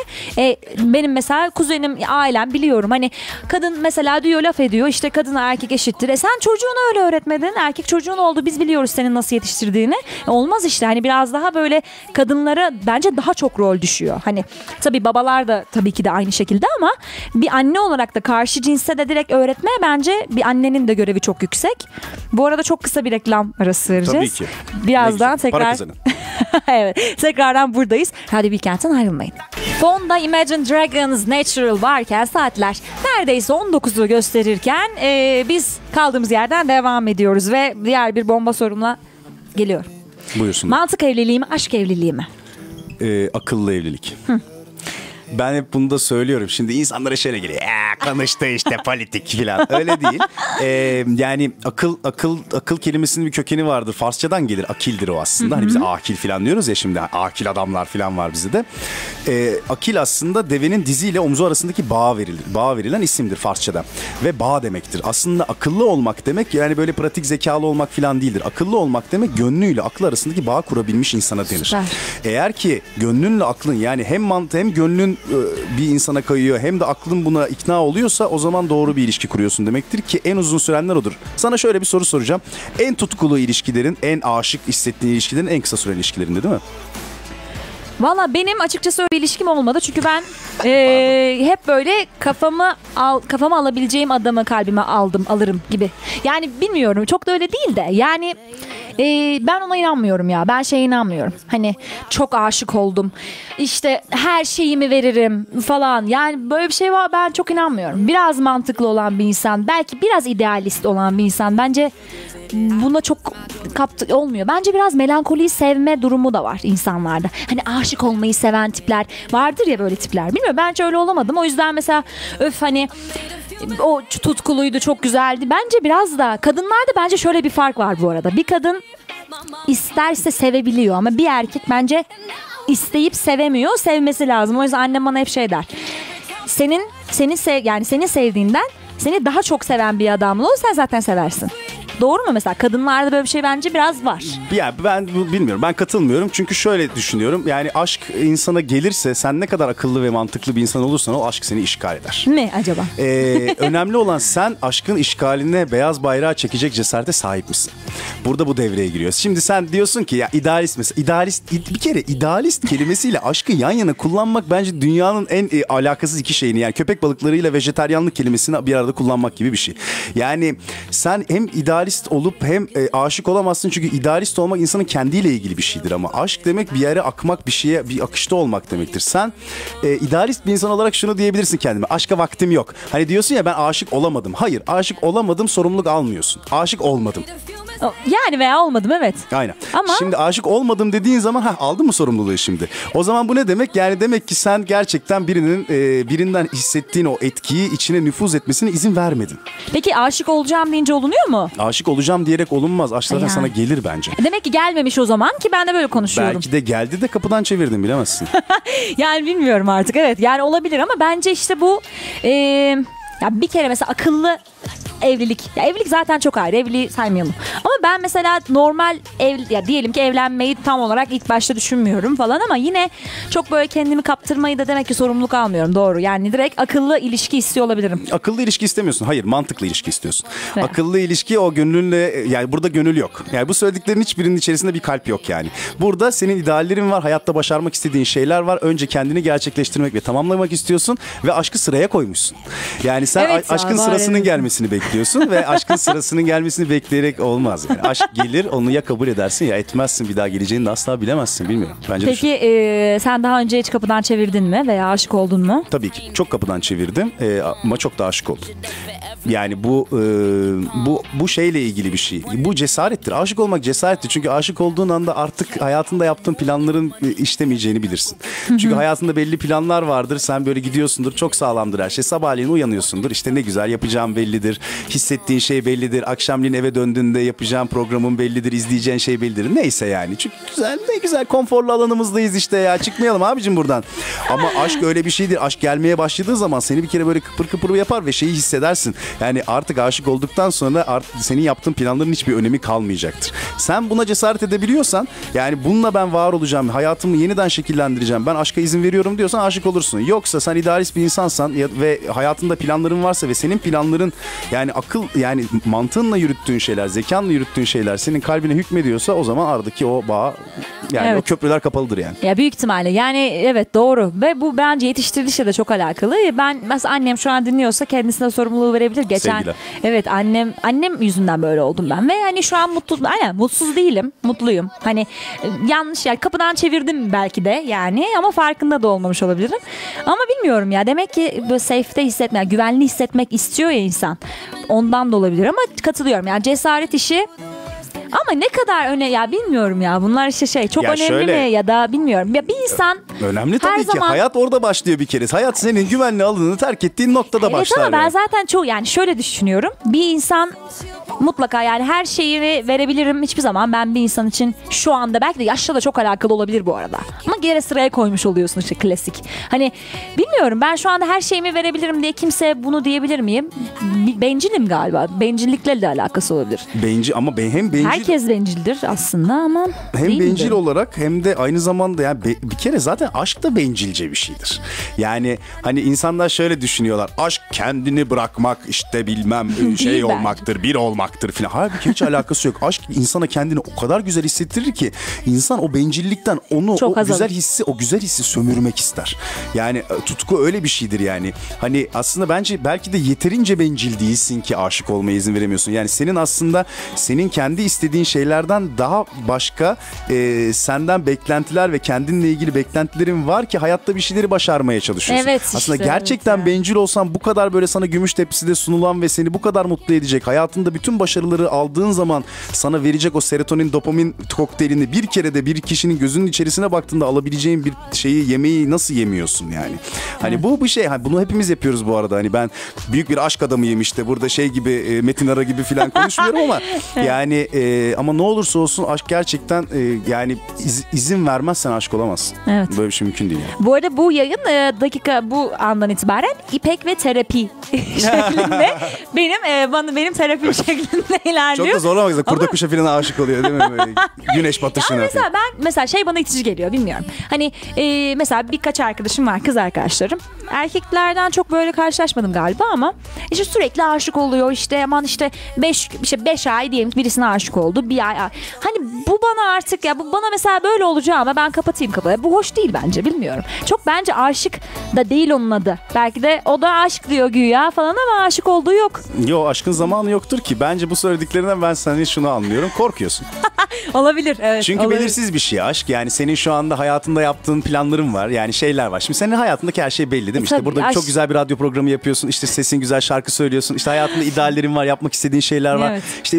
Benim mesela kuzenim, ailem, biliyorum hani kadın mesela diyor, laf ediyor işte kadına erkek eşittir. Sen çocuğunu öyle öğretmedin. Erkek çocuğun oldu. Biz biliyoruz senin nasıl yetiştirdiğini. Olmaz işte. Hani biraz daha böyle kadınlara bence daha çok rol düşüyor. Hani tabii babalar da tabii ki de aynı şekilde ama bir anne olarak da karşı cinse de direkt öğretmeye bence bir annenin de görevi çok yüksek. Bu arada çok kısa bir reklam arası vereceğiz. Tabii ki. Birazdan tekrar... Evet, tekrardan buradayız. Radyo Bilkent'ten ayrılmayın. Fonda Imagine Dragons Natural varken saatler neredeyse 19'u gösterirken biz kaldığımız yerden devam ediyoruz ve diğer bir bomba sorumla geliyor. Buyursun. Mantık evliliği mi, aşk evliliği mi? Akıllı evlilik. Hı. Ben hep bunu da söylüyorum. Şimdi insanlara şöyle geliyor. Konuştu işte politik falan. Öyle değil. Yani akıl kelimesinin bir kökeni vardır. Farsçadan gelir. Akildir o aslında. Hani biz akil falan diyoruz ya şimdi. Akil adamlar falan var bizde de. Akil aslında devenin diziyle omuzu arasındaki bağa verilir. Bağa verilen isimdir Farsçadan. Ve bağ demektir. Aslında akıllı olmak demek yani böyle pratik zekalı olmak falan değildir. Akıllı olmak demek gönlüyle aklı arasındaki bağ kurabilmiş insana denir. Süper. Eğer ki gönlünle aklın, yani hem mantı hem gönlün bir insana kayıyor hem de aklın buna ikna oluyorsa o zaman doğru bir ilişki kuruyorsun demektir ki en uzun sürenler odur. Sana şöyle bir soru soracağım. En tutkulu ilişkilerin, en aşık hissettiğin ilişkilerin en kısa süren ilişkilerinde değil mi? Valla benim açıkçası öyle ilişkim olmadı. Çünkü ben hep böyle kafama alabileceğim adamı kalbime alırım gibi. Yani bilmiyorum, çok da öyle değil de yani ben ona inanmıyorum ya. Ben şeye inanmıyorum. Hani çok aşık oldum, İşte her şeyimi veririm falan. Yani böyle bir şey var, ben çok inanmıyorum. Biraz mantıklı olan bir insan, belki biraz idealist olan bir insan bence buna çok olmuyor. Bence biraz melankoliyi sevme durumu da var insanlarda. Hani aşık olmayı seven tipler vardır ya, böyle tipler. Bilmiyorum, bence öyle olamadım. O yüzden mesela öf hani o tutkuluydu, çok güzeldi. Bence biraz da kadınlarda bence şöyle bir fark var bu arada. Bir kadın isterse sevebiliyor ama bir erkek bence isteyip sevemiyor. Sevmesi lazım. O yüzden annem bana hep şey der. Seni sevdiğinden seni daha çok seven bir adamla ol, sen zaten seversin. Doğru mu mesela? Kadınlarda böyle bir şey bence biraz var. Ya ben bilmiyorum. Ben katılmıyorum. Çünkü şöyle düşünüyorum. Yani aşk insana gelirse, sen ne kadar akıllı ve mantıklı bir insan olursan o aşk seni işgal eder. Ne acaba? Önemli olan sen aşkın işgaline beyaz bayrağı çekecek cesarete sahip misin? Burada bu devreye giriyor. Şimdi sen diyorsun ki ya idealist mesela. Bir kere idealist kelimesiyle aşkı yan yana kullanmak bence dünyanın en alakasız iki şeyini, yani köpek balıklarıyla vejetaryenlik kelimesini bir arada kullanmak gibi bir şey. Yani sen hem idealist olup hem aşık olamazsın, çünkü idealist olmak insanın kendiyle ilgili bir şeydir ama aşk demek bir yere akmak, bir şeye bir akışta olmak demektir. Sen idealist bir insan olarak şunu diyebilirsin kendime: aşka vaktim yok. Hani diyorsun ya ben aşık olamadım. Hayır, aşık olamadım sorumluluk almıyorsun. Aşık olmadım. Yani veya olmadım, evet. Aynen. Ama şimdi aşık olmadım dediğin zaman aldın mı sorumluluğu şimdi? O zaman bu ne demek? Yani demek ki sen gerçekten birinden hissettiğin o etkiyi içine nüfuz etmesine izin vermedin. Peki aşık olacağım deyince olunuyor mu? Aşık olacağım diyerek olunmaz. Aşk zaten sana gelir bence. Demek ki gelmemiş o zaman, ki ben de böyle konuşuyorum. Belki de geldi de kapıdan çevirdim, bilemezsin. Yani bilmiyorum artık, evet. Yani olabilir ama bence işte bu ya bir kere mesela akıllı evlilik. Ya evlilik zaten çok ayrı. Evliliği saymayalım. Ama ben mesela normal ya diyelim ki evlenmeyi tam olarak ilk başta düşünmüyorum falan ama yine çok böyle kendimi kaptırmayı da demek ki sorumluluk almıyorum. Doğru. Yani direkt akıllı ilişki istiyor olabilirim. Akıllı ilişki istemiyorsun. Hayır, mantıklı ilişki istiyorsun. Evet. Akıllı ilişki o gönlünle, yani burada gönül yok. Yani bu söylediklerin hiçbirinin içerisinde bir kalp yok yani. Burada senin ideallerin var. Hayatta başarmak istediğin şeyler var. Önce kendini gerçekleştirmek ve tamamlamak istiyorsun ve aşkı sıraya koymuşsun. Yani sen evet ya, aşkın sırasının gelmesini bekliyorsun ve aşkın sırasının gelmesini bekleyerek olmaz. Yani aşk gelir, onu ya kabul edersin ya etmezsin. Bir daha geleceğini de asla bilemezsin. Bilmiyorum. Bence peki sen daha önce hiç kapıdan çevirdin mi veya aşık oldun mu? Tabii ki. Çok kapıdan çevirdim ama çok da aşık oldum. Yani bu şeyle ilgili bir şey. Bu cesarettir. Aşık olmak cesarettir. Çünkü aşık olduğun anda artık hayatında yaptığın planların işlemeyeceğini bilirsin. Çünkü hayatında belli planlar vardır. Sen böyle gidiyorsundur. Çok sağlamdır her şey. Sabahleyin uyanıyorsundur. İşte ne güzel, yapacağım bellidir. Hissettiğin şey bellidir. Akşamleyin eve döndüğünde yapacağın programın bellidir. İzleyeceğin şey bellidir. Neyse yani. Çünkü güzel, ne güzel konforlu alanımızdayız işte ya. Çıkmayalım abicim buradan. Ama aşk öyle bir şeydir. Aşk gelmeye başladığı zaman seni bir kere böyle kıpır kıpır yapar ve şeyi hissedersin. Yani artık aşık olduktan sonra senin yaptığın planların hiçbir önemi kalmayacaktır. Sen buna cesaret edebiliyorsan, yani bununla ben var olacağım, hayatımı yeniden şekillendireceğim, ben aşka izin veriyorum diyorsan aşık olursun. Yoksa sen idealist bir insansan ve hayatında planların varsa ve senin planların yani akıl, yani mantığınla yürüttüğün şeyler, zekanla yürüttüğün şeyler senin kalbine hükmediyorsa o zaman aradaki o bağ, yani evet, o köprüler kapalıdır yani. Ya büyük ihtimalle yani evet, doğru ve bu bence yetiştirilişle de çok alakalı. Ben mesela annem şu an dinliyorsa kendisine sorumluluğu verebilir. Geçen sevgiler. Evet, annem yüzünden böyle oldum ben ve hani şu an mutsuz değilim, mutluyum. Hani yanlış, yani kapıdan çevirdim belki de yani ama farkında da olmamış olabilirim. Ama bilmiyorum ya, demek ki böyle safe'te hissetmek, yani güvenli hissetmek istiyor ya insan. Ondan da olabilir ama katılıyorum yani cesaret işi. Ama ne kadar ya bilmiyorum ya, bunlar işte şey çok ya önemli şöyle, mi ya da bilmiyorum. Ya bir insan önemli tabii her ki zaman... Hayat orada başlıyor bir kere. Hayat senin güvenli alanını terk ettiğin noktada evet, başlar. Ama yani ben zaten yani şöyle düşünüyorum. Bir insan mutlaka yani her şeyini verebilirim. Hiçbir zaman ben bir insan için şu anda, belki de yaşla da çok alakalı olabilir bu arada. Ama geri sıraya koymuş oluyorsun işte, klasik. Hani bilmiyorum, ben şu anda her şeyimi verebilirim diye kimseye bunu diyebilir miyim? Bencilim galiba. Bencillikle de alakası olabilir. Ama hem bencil. Herkes bencildir aslında ama hem bencil olarak hem de aynı zamanda yani bir kere zaten aşk da bencilce bir şeydir. Yani hani insanlar şöyle düşünüyorlar. Aşk kendini bırakmak, işte bilmem şey olmaktır, bir olmaktır falan. Halbuki hiç alakası yok. Aşk insana kendini o kadar güzel hissettirir ki insan o bencillikten o güzel hissi sömürmek ister. Yani tutku öyle bir şeydir yani. Hani aslında bence belki de yeterince bencil değilsin ki aşık olmaya izin veremiyorsun. Yani senin aslında kendi istediğin şeylerden daha başka senden beklentiler ve kendinle ilgili beklentilerin var ki hayatta bir şeyleri başarmaya çalışıyorsun. Evet, aslında işte, gerçekten evet, bencil olsan bu kadar böyle sana gümüş tepside sunulan ve seni bu kadar mutlu edecek, hayatında bütün başarıları aldığın zaman sana verecek o serotonin, dopamin kokteylini bir kere de bir kişinin gözünün içerisine baktığında alabileceğin bir şeyi, yemeği nasıl yemiyorsun yani? Hani evet, bu şey, bunu hepimiz yapıyoruz bu arada. Hani ben büyük bir aşk adamıyım işte, burada şey gibi Metin Ara gibi falan konuşmuyorum ama yani ama ne olursa olsun aşk gerçekten yani izin vermezsen aşk olamazsın. Evet. Böyle bir şey mümkün değil. Yani. Bu arada bu yayın bu andan itibaren İpek ve terapi şeklinde benim terapim şeklinde ilerliyor. Çok da zorlamak, kurda kuşa falan aşık oluyor değil mi? Böyle güneş batışına. Yani mesela şey bana itici geliyor, bilmiyorum. Hani mesela birkaç arkadaşım var, kız arkadaşlarım. Erkeklerden çok böyle karşılaşmadım galiba ama işte sürekli aşık oluyor işte, aman işte 5 ay diyelim birisine aşık oldu. Bir ay. Hani bu bana artık ya, bu bana mesela böyle olacağı ama ben kapatayım kapıyı. Bu hoş değil bence, bilmiyorum. Çok bence aşık da değil onun adı. Belki de o da aşık diyor güya falan ama aşık olduğu yok. Yo, aşkın zamanı yoktur ki. Bence bu söylediklerinden ben seni şunu anlıyorum. Korkuyorsun. Olabilir. Evet, çünkü olabilir. Belirsiz bir şey aşk. Yani senin şu anda hayatında yaptığın planların var. Yani şeyler var. Şimdi senin hayatındaki her şey belli değil mi? İşte burada çok güzel bir radyo programı yapıyorsun. İşte sesin güzel, şarkı söylüyorsun. İşte hayatında ideallerin var. Yapmak istediğin şeyler var. Evet. İşte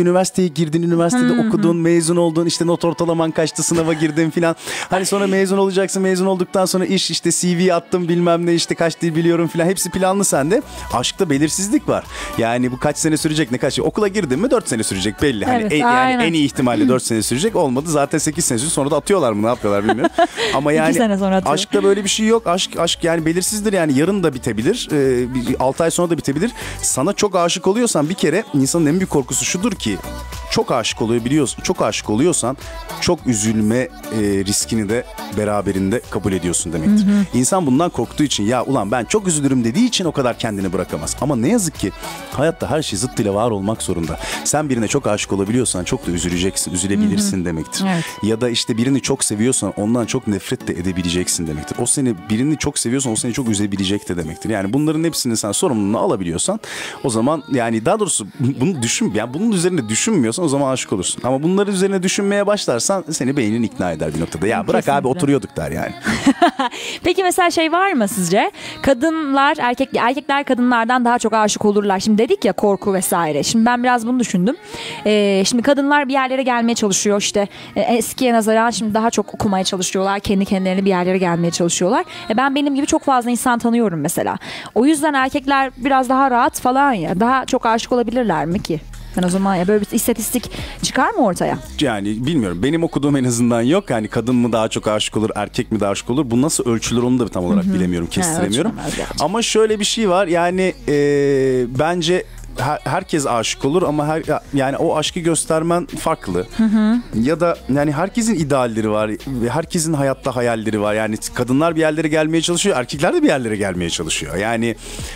üniversiteye girdin, üniversitede okudun, mezun oldun, işte not ortalaman kaçtı, sınava girdin filan. Hani sonra mezun olacaksın, mezun olduktan sonra iş, işte CV attım bilmem ne, işte kaç dil biliyorum filan, hepsi planlı sende. Aşkta belirsizlik var. Yani bu kaç sene sürecek, ne kaç şey. Okula girdin mi 4 sene sürecek belli. Hani evet, yani en iyi ihtimalle 4 sene sürecek, olmadı zaten 8 sene sürecek, sonra da atıyorlar mı, ne yapıyorlar bilmiyorum. Ama yani aşkta böyle bir şey yok. Aşk yani belirsizdir, yani yarın da bitebilir, 6 ay sonra da bitebilir. Sana çok aşık oluyorsan bir kere insanın en büyük korkusu şudur ki çok aşık oluyor, biliyorsun, çok aşık oluyorsan çok üzülme riskini de beraberinde kabul ediyorsun demektir. Hı hı. İnsan bundan korktuğu için, ya ulan ben çok üzülürüm dediği için o kadar kendini bırakamaz. Ama ne yazık ki hayatta her şey zıttıyla var olmak zorunda. Sen birine çok aşık olabiliyorsan çok da üzüleceksin, üzülebilirsin, hı hı, demektir. Evet. Ya da işte birini çok seviyorsan ondan çok nefret de edebileceksin demektir. O seni, birini çok seviyorsan o seni çok üzebilecek de demektir. Yani bunların hepsini sen sorumluluğunu alabiliyorsan, o zaman yani daha doğrusu bunu düşün, yani bunun üzerine düşünmüyorsan o zaman aşık olursun. Ama bunların üzerine düşünmeye başlarsan seni beynin ikna eder bir noktada. Ya bırak kesinlikle abi, oturuyorduk der yani. Peki mesela şey var mı sizce? Kadınlar erkekler kadınlardan daha çok aşık olurlar. Şimdi dedik ya, korku vesaire. Şimdi ben biraz bunu düşündüm. Şimdi kadınlar bir yerlere gelmeye çalışıyor. İşte eskiye nazaran şimdi daha çok okumaya çalışıyorlar. Kendi kendilerine bir yerlere gelmeye çalışıyorlar. Ben benim gibi çok fazla insan tanıyorum mesela. O yüzden erkekler biraz daha rahat falan ya. Daha çok aşık olabilirler mi ki? O zaman ya böyle bir istatistik çıkar mı ortaya? Yani bilmiyorum. Benim okuduğum en azından yok. Yani kadın mı daha çok aşık olur, erkek mi daha aşık olur? Bu nasıl ölçülür onu da tam olarak, hı-hı, bilemiyorum, kestiremiyorum. Ama şöyle bir şey var. Yani bence herkes aşık olur ama yani o aşkı göstermen farklı. Hı hı. Ya da yani herkesin idealleri var. Herkesin hayatta hayalleri var. Yani kadınlar bir yerlere gelmeye çalışıyor. Erkekler de bir yerlere gelmeye çalışıyor. Yani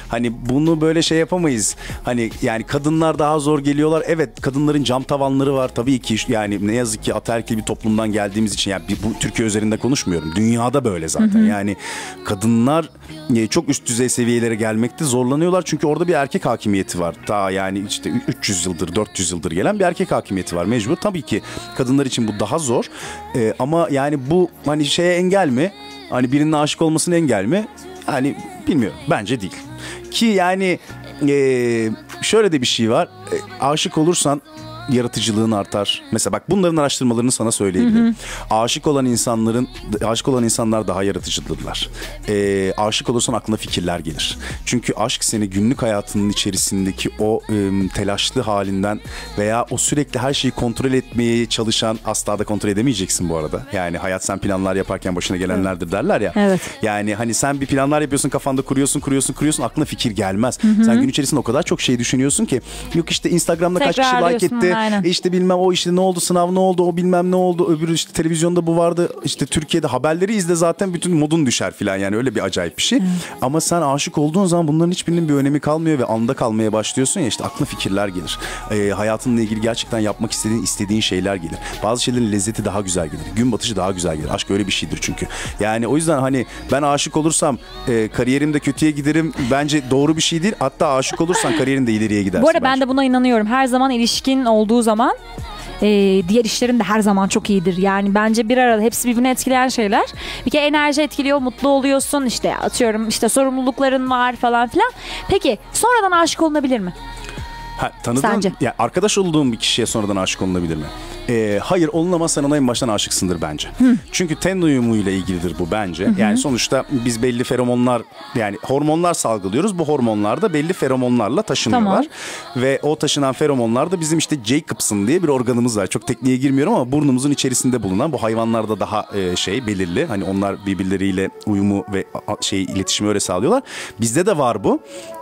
hani bunu böyle şey yapamayız. Hani yani kadınlar daha zor geliyorlar. Evet, kadınların cam tavanları var tabii ki. Yani ne yazık ki ataerkil bir toplumdan geldiğimiz için. Yani bu Türkiye üzerinde konuşmuyorum. Dünyada böyle zaten. Hı hı. Yani kadınlar çok üst düzey seviyelere gelmekte zorlanıyorlar. Çünkü orada bir erkek hakimiyeti var. Daha yani işte 300 yıldır 400 yıldır gelen bir erkek hakimiyeti var mecbur. Tabii ki kadınlar için bu daha zor. Ama yani bu hani şeye engel mi? Hani birinin aşık olmasına engel mi? Hani bilmiyorum. Bence değil. Ki yani şöyle de bir şey var. Aşık olursan yaratıcılığın artar. Mesela bak, bunların araştırmalarını sana söyleyebilirim. Hı hı. Aşık olan insanlar daha yaratıcıdırlar. Aşık olursan aklına fikirler gelir. Çünkü aşk seni günlük hayatının içerisindeki o telaşlı halinden veya o sürekli her şeyi kontrol etmeye çalışan, asla da kontrol edemeyeceksin bu arada. Yani hayat sen planlar yaparken başına gelenlerdir, evet, derler ya. Evet. Yani hani sen bir planlar yapıyorsun, kafanda kuruyorsun, aklına fikir gelmez. Hı hı. Sen gün içerisinde o kadar çok şey düşünüyorsun ki, yok işte Instagram'da tekrar kaç kişi like etti. Aynen. İşte bilmem o işte ne oldu, sınav ne oldu, o bilmem ne oldu, öbürü işte televizyonda bu vardı, işte Türkiye'de haberleri izle, zaten bütün modun düşer filan, yani öyle bir acayip bir şey. Evet. Ama sen aşık olduğun zaman bunların hiçbirinin bir önemi kalmıyor ve anda kalmaya başlıyorsun ya, işte aklına fikirler gelir. Hayatınla ilgili gerçekten yapmak istediğin şeyler gelir. Bazı şeylerin lezzeti daha güzel gelir. Gün batışı daha güzel gelir. Aşk öyle bir şeydir çünkü. Yani o yüzden hani ben aşık olursam kariyerimde kötüye giderim. Bence doğru bir şey değil. Hatta aşık olursan kariyerinde ileriye gidersin. Bu arada ben de buna inanıyorum. Her zaman ilişkin olduğu zaman diğer işlerin de her zaman çok iyidir. Yani bence bir arada, hepsi birbirini etkileyen şeyler. Bir kere enerji etkiliyor, mutlu oluyorsun, işte atıyorum işte sorumlulukların var falan filan. Peki sonradan aşık olunabilir mi? Tanıdığın, yani arkadaş olduğum bir kişiye sonradan aşık olunabilir mi? Hayır, olunamaz. Sen ona en baştan aşıksındır bence. Hı. Çünkü ten uyumuyla ilgilidir bu bence. Hı hı. Yani sonuçta biz belli feromonlar, yani hormonlar salgılıyoruz. Bu hormonlar da belli feromonlarla taşınıyorlar. Tamam. Ve o taşınan feromonlar da bizim işte Jacobson diye bir organımız var. Çok tekniğe girmiyorum ama burnumuzun içerisinde bulunan, bu hayvanlarda daha şey belirli. Hani onlar birbirleriyle uyumu ve şey, iletişimi öyle sağlıyorlar. Bizde de var bu.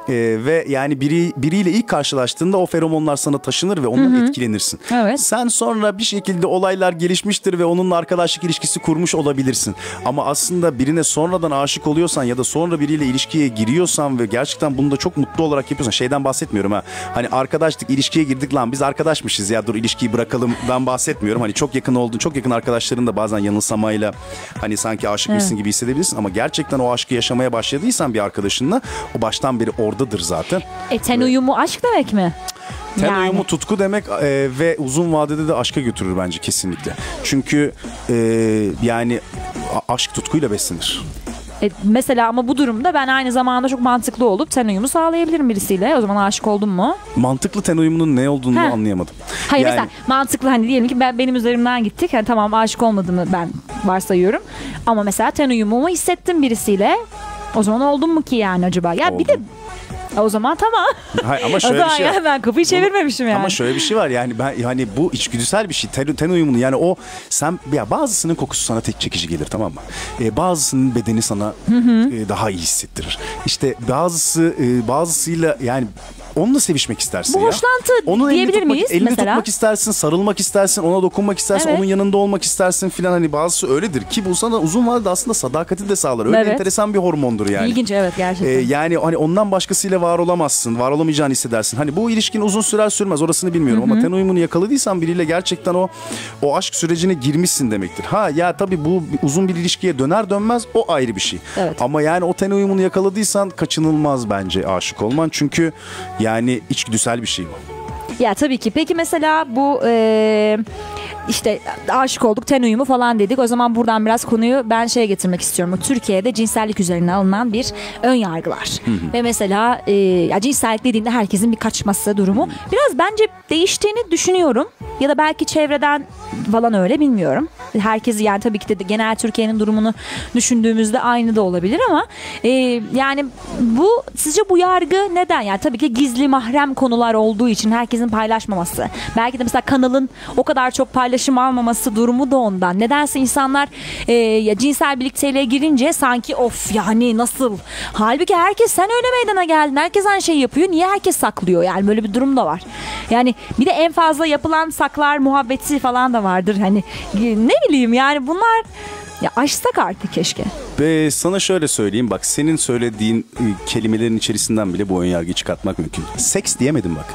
Ve yani biriyle ilk karşılaştığında o feromonlar sana taşınır ve ondan, hı hı, etkilenirsin. Evet. Sen sonra bir şekilde olaylar gelişmiştir ve onunla arkadaşlık ilişkisi kurmuş olabilirsin. Ama aslında birine sonradan aşık oluyorsan ya da sonra biriyle ilişkiye giriyorsan ve gerçekten bunu da çok mutlu olarak yapıyorsan, şeyden bahsetmiyorum ha. Hani arkadaşlık, ilişkiye girdik, lan biz arkadaşmışız ya dur ilişkiyi bırakalımdan bahsetmiyorum. Hani çok yakın olduğun, çok yakın arkadaşların da bazen yanılsamayla hani sanki aşıkmışsın, evet, gibi hissedebilirsin. Ama gerçekten o aşkı yaşamaya başladıysan bir arkadaşınla, o baştan beri oradadır zaten. Ten uyumu aşk demek mi? Ten yani uyumu tutku demek ve uzun vadede de aşka götürür bence kesinlikle. Çünkü yani aşk tutkuyla beslenir. Mesela ama bu durumda ben aynı zamanda çok mantıklı olup ten uyumu sağlayabilirim birisiyle. O zaman aşık oldum mu? Mantıklı ten uyumunun ne olduğunu anlayamadım. Hayır yani, mesela mantıklı, hani diyelim ki benim üzerimden gittik. Yani tamam, aşık olmadığımı ben varsayıyorum. Ama mesela ten uyumumu hissettim birisiyle. O zaman oldum mu ki yani acaba? Ya oldum. Bir de O zaman tamam. Hayır, ama şöyle bir şey var. Ben kapıyı çevirmemişim yani. Ama şöyle bir şey var yani, ben yani bu içgüdüsel bir şey, ten uyumunu yani o sen ya bazısının kokusu sana tek çekici gelir, tamam mı? Bazısının bedeni sana daha iyi hissettirir. İşte bazısıyla yani onunla sevişmek istersin. Bu ya. Hoşlantı onun diyebilir miyiz? Elini mesela tutmak istersin, sarılmak istersin, ona dokunmak istersin, evet, onun yanında olmak istersin filan, hani bazısı öyledir ki bu sana uzun vadede aslında sadakati de sağlar. Öyle evet, enteresan bir hormondur yani. İlginç, evet gerçekten. Yani hani ondan başkasıyla var olamazsın, var olamayacağını hissedersin. Hani bu ilişkin uzun sürer sürmez orasını bilmiyorum, ama ten uyumunu yakaladıysan biriyle gerçekten o aşk sürecine girmişsin demektir. Ha ya tabii bu uzun bir ilişkiye döner dönmez o ayrı bir şey. Evet. Ama yani o ten uyumunu yakaladıysan kaçınılmaz bence aşık olman, çünkü yani içgüdüsel bir şey bu. Ya tabii ki. Peki mesela bu işte aşık olduk, ten uyumu falan dedik. O zaman buradan biraz konuyu ben şeye getirmek istiyorum. Türkiye'de cinsellik üzerine alınan bir ön yargılar. Ve mesela ya cinsellik dediğinde herkesin bir kaçması durumu. Biraz bence değiştiğini düşünüyorum. Ya da belki çevreden falan öyle, bilmiyorum. Herkesi yani tabii ki de genel Türkiye'nin durumunu düşündüğümüzde aynı da olabilir ama yani bu sizce bu yargı neden? Yani tabii ki gizli mahrem konular olduğu için herkesin paylaşmaması. Belki de mesela kanalın o kadar çok paylaşım almaması durumu da ondan. Nedense insanlar ya cinsel birlikteliğe girince sanki of yani nasıl? Halbuki herkes sen öyle meydana geldin. Herkes aynı şeyi yapıyor. Niye herkes saklıyor? Yani böyle bir durum da var. Yani bir de en fazla yapılan saklar muhabbeti falan da vardır. Hani ne bileyim yani bunlar ya aşsak artık keşke. Ve sana şöyle söyleyeyim bak, senin söylediğin kelimelerin içerisinden bile bu önyargıyı çıkartmak mümkün. Seks diyemedim bak.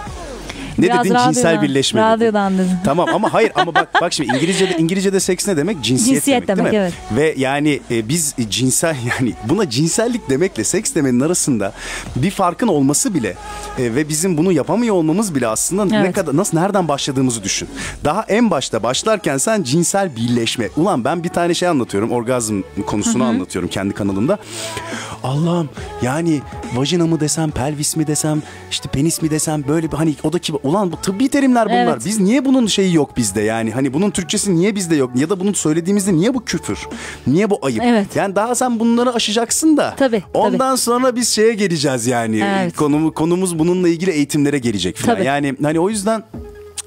Ne biraz dedin? Cinsel birleşme. Radyodan dedim. Tamam ama hayır ama bak şimdi İngilizce'de seks ne demek? Cinsiyet demek, değil mi? Evet. Ve yani biz cinsel yani buna cinsellik demekle seks demenin arasında bir farkın olması bile ve bizim bunu yapamıyor olmamız bile aslında evet, ne kadar nasıl nereden başladığımızı düşün. Daha en başta başlarken sen cinsel birleşme. Ulan ben bir tane şey anlatıyorum. Orgazm konusunu anlatıyorum kendi kanalımda. Allah'ım yani vajina mı desem, pelvis mi desem, işte penis mi desem, böyle bir hani odaki ulan bu tıbbi terimler bunlar. Evet. Biz niye bunun şeyi yok bizde yani? Hani bunun Türkçesi niye bizde yok? Ya da bunu söylediğimizde niye bu küfür? Niye bu ayıp? Evet. Yani daha sen bunları aşacaksın da. Tabii. Ondan tabii sonra biz şeye geleceğiz yani. Evet. Konumuz bununla ilgili eğitimlere gelecek falan. Tabii. Yani hani o yüzden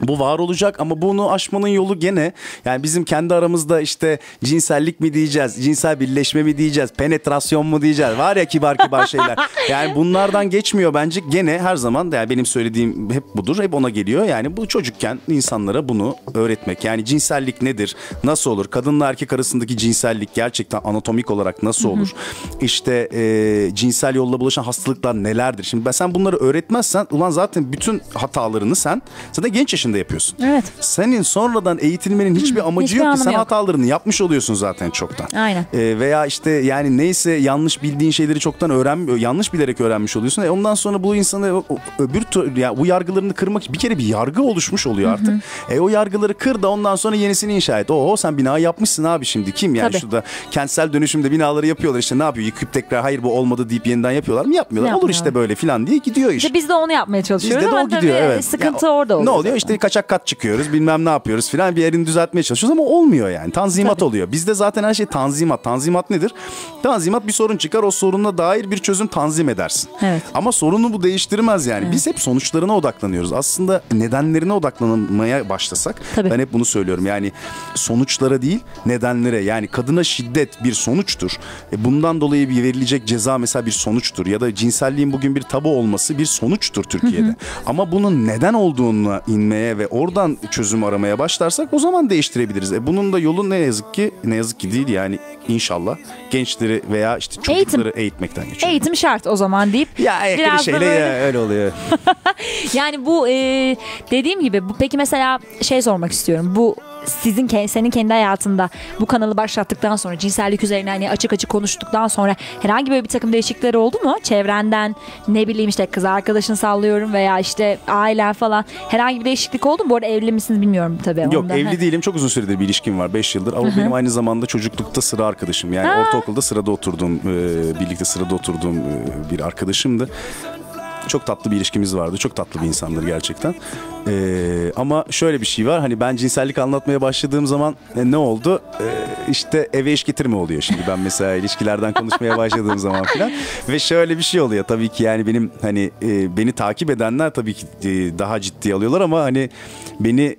bu var olacak ama bunu aşmanın yolu gene yani bizim kendi aramızda işte cinsellik mi diyeceğiz, cinsel birleşme mi diyeceğiz, penetrasyon mu diyeceğiz, var ya kibar şeyler. Yani bunlardan geçmiyor bence gene her zaman, yani benim söylediğim hep budur, hep ona geliyor. Yani bu çocukken insanlara bunu öğretmek, yani cinsellik nedir, nasıl olur, kadınla erkek arasındaki cinsellik gerçekten anatomik olarak nasıl olur, işte cinsel yolla bulaşan hastalıklar nelerdir. Şimdi sen bunları öğretmezsen ulan zaten bütün hatalarını sen genç yaşında yapıyorsun. Evet. Senin sonradan eğitilmenin hiçbir amacı hiçbir yok ki. Sen yok, hatalarını yapmış oluyorsun zaten çoktan. Aynen. Veya işte yani neyse yanlış bildiğin şeyleri çoktan yanlış bilerek öğrenmiş oluyorsun. Ondan sonra bu insanı bu yargılarını kırmak, bir kere bir yargı oluşmuş oluyor artık. O yargıları kır da ondan sonra yenisini inşa et. Oho sen binayı yapmışsın abi şimdi. Kim yani tabii, şurada kentsel dönüşümde binaları yapıyorlar işte, ne yapıyor? Yıkıp tekrar hayır bu olmadı deyip yeniden yapıyorlar mı? Yapmıyorlar. Olur işte böyle filan diye gidiyor iş. İşte biz de onu yapmaya çalışıyoruz ama o gidiyor, evet, sıkıntı yani, orada oluyor. Ne oluyor? İşte kaçak kat çıkıyoruz, bilmem ne yapıyoruz filan, bir yerini düzeltmeye çalışıyoruz ama olmuyor yani. Tanzimat tabii oluyor. Bizde zaten her şey tanzimat. Tanzimat nedir? Tanzimat bir sorun çıkar, o sorunla dair bir çözüm tanzim edersin. Evet. Ama sorunu bu değiştirmez yani. Evet. Biz hep sonuçlarına odaklanıyoruz. Aslında nedenlerine odaklanmaya başlasak, tabii, ben hep bunu söylüyorum yani sonuçlara değil nedenlere, yani kadına şiddet bir sonuçtur. Bundan dolayı bir verilecek ceza mesela bir sonuçtur ya da cinselliğin bugün bir tabu olması bir sonuçtur Türkiye'de. Ama bunun neden olduğuna inmeye ve oradan çözüm aramaya başlarsak o zaman değiştirebiliriz. Bunun da yolu ne yazık ki değil yani, inşallah gençleri veya işte çocukları eğitmekten geçiyor. Eğitim şart o zaman deyip ya biraz şeyle böyle... ya öyle oluyor. Yani bu dediğim gibi peki mesela şey sormak istiyorum. Bu senin kendi hayatında bu kanalı başlattıktan sonra cinsellik üzerine hani açık açık konuştuktan sonra herhangi böyle bir takım değişiklikler oldu mu? Çevrenden ne bileyim işte kız arkadaşını sallıyorum veya işte ailen falan, herhangi bir değişiklik oldu mu? Bu arada evli misiniz bilmiyorum tabii. Yok ondan, evli değilim, çok uzun süredir bir ilişkim var 5 yıldır ama benim aynı zamanda çocuklukta sıra arkadaşım yani ortaokulda birlikte sırada oturduğum bir arkadaşımdı. Çok tatlı bir ilişkimiz vardı. Çok tatlı bir insandır gerçekten. Ama şöyle bir şey var, hani ben cinsellik anlatmaya başladığım zaman ne oldu? İşte eve iş getirme oluyor şimdi ben mesela ilişkilerden konuşmaya başladığım zaman filan. Ve şöyle bir şey oluyor tabii ki, yani benim hani beni takip edenler tabii ki daha ciddiye alıyorlar ama hani beni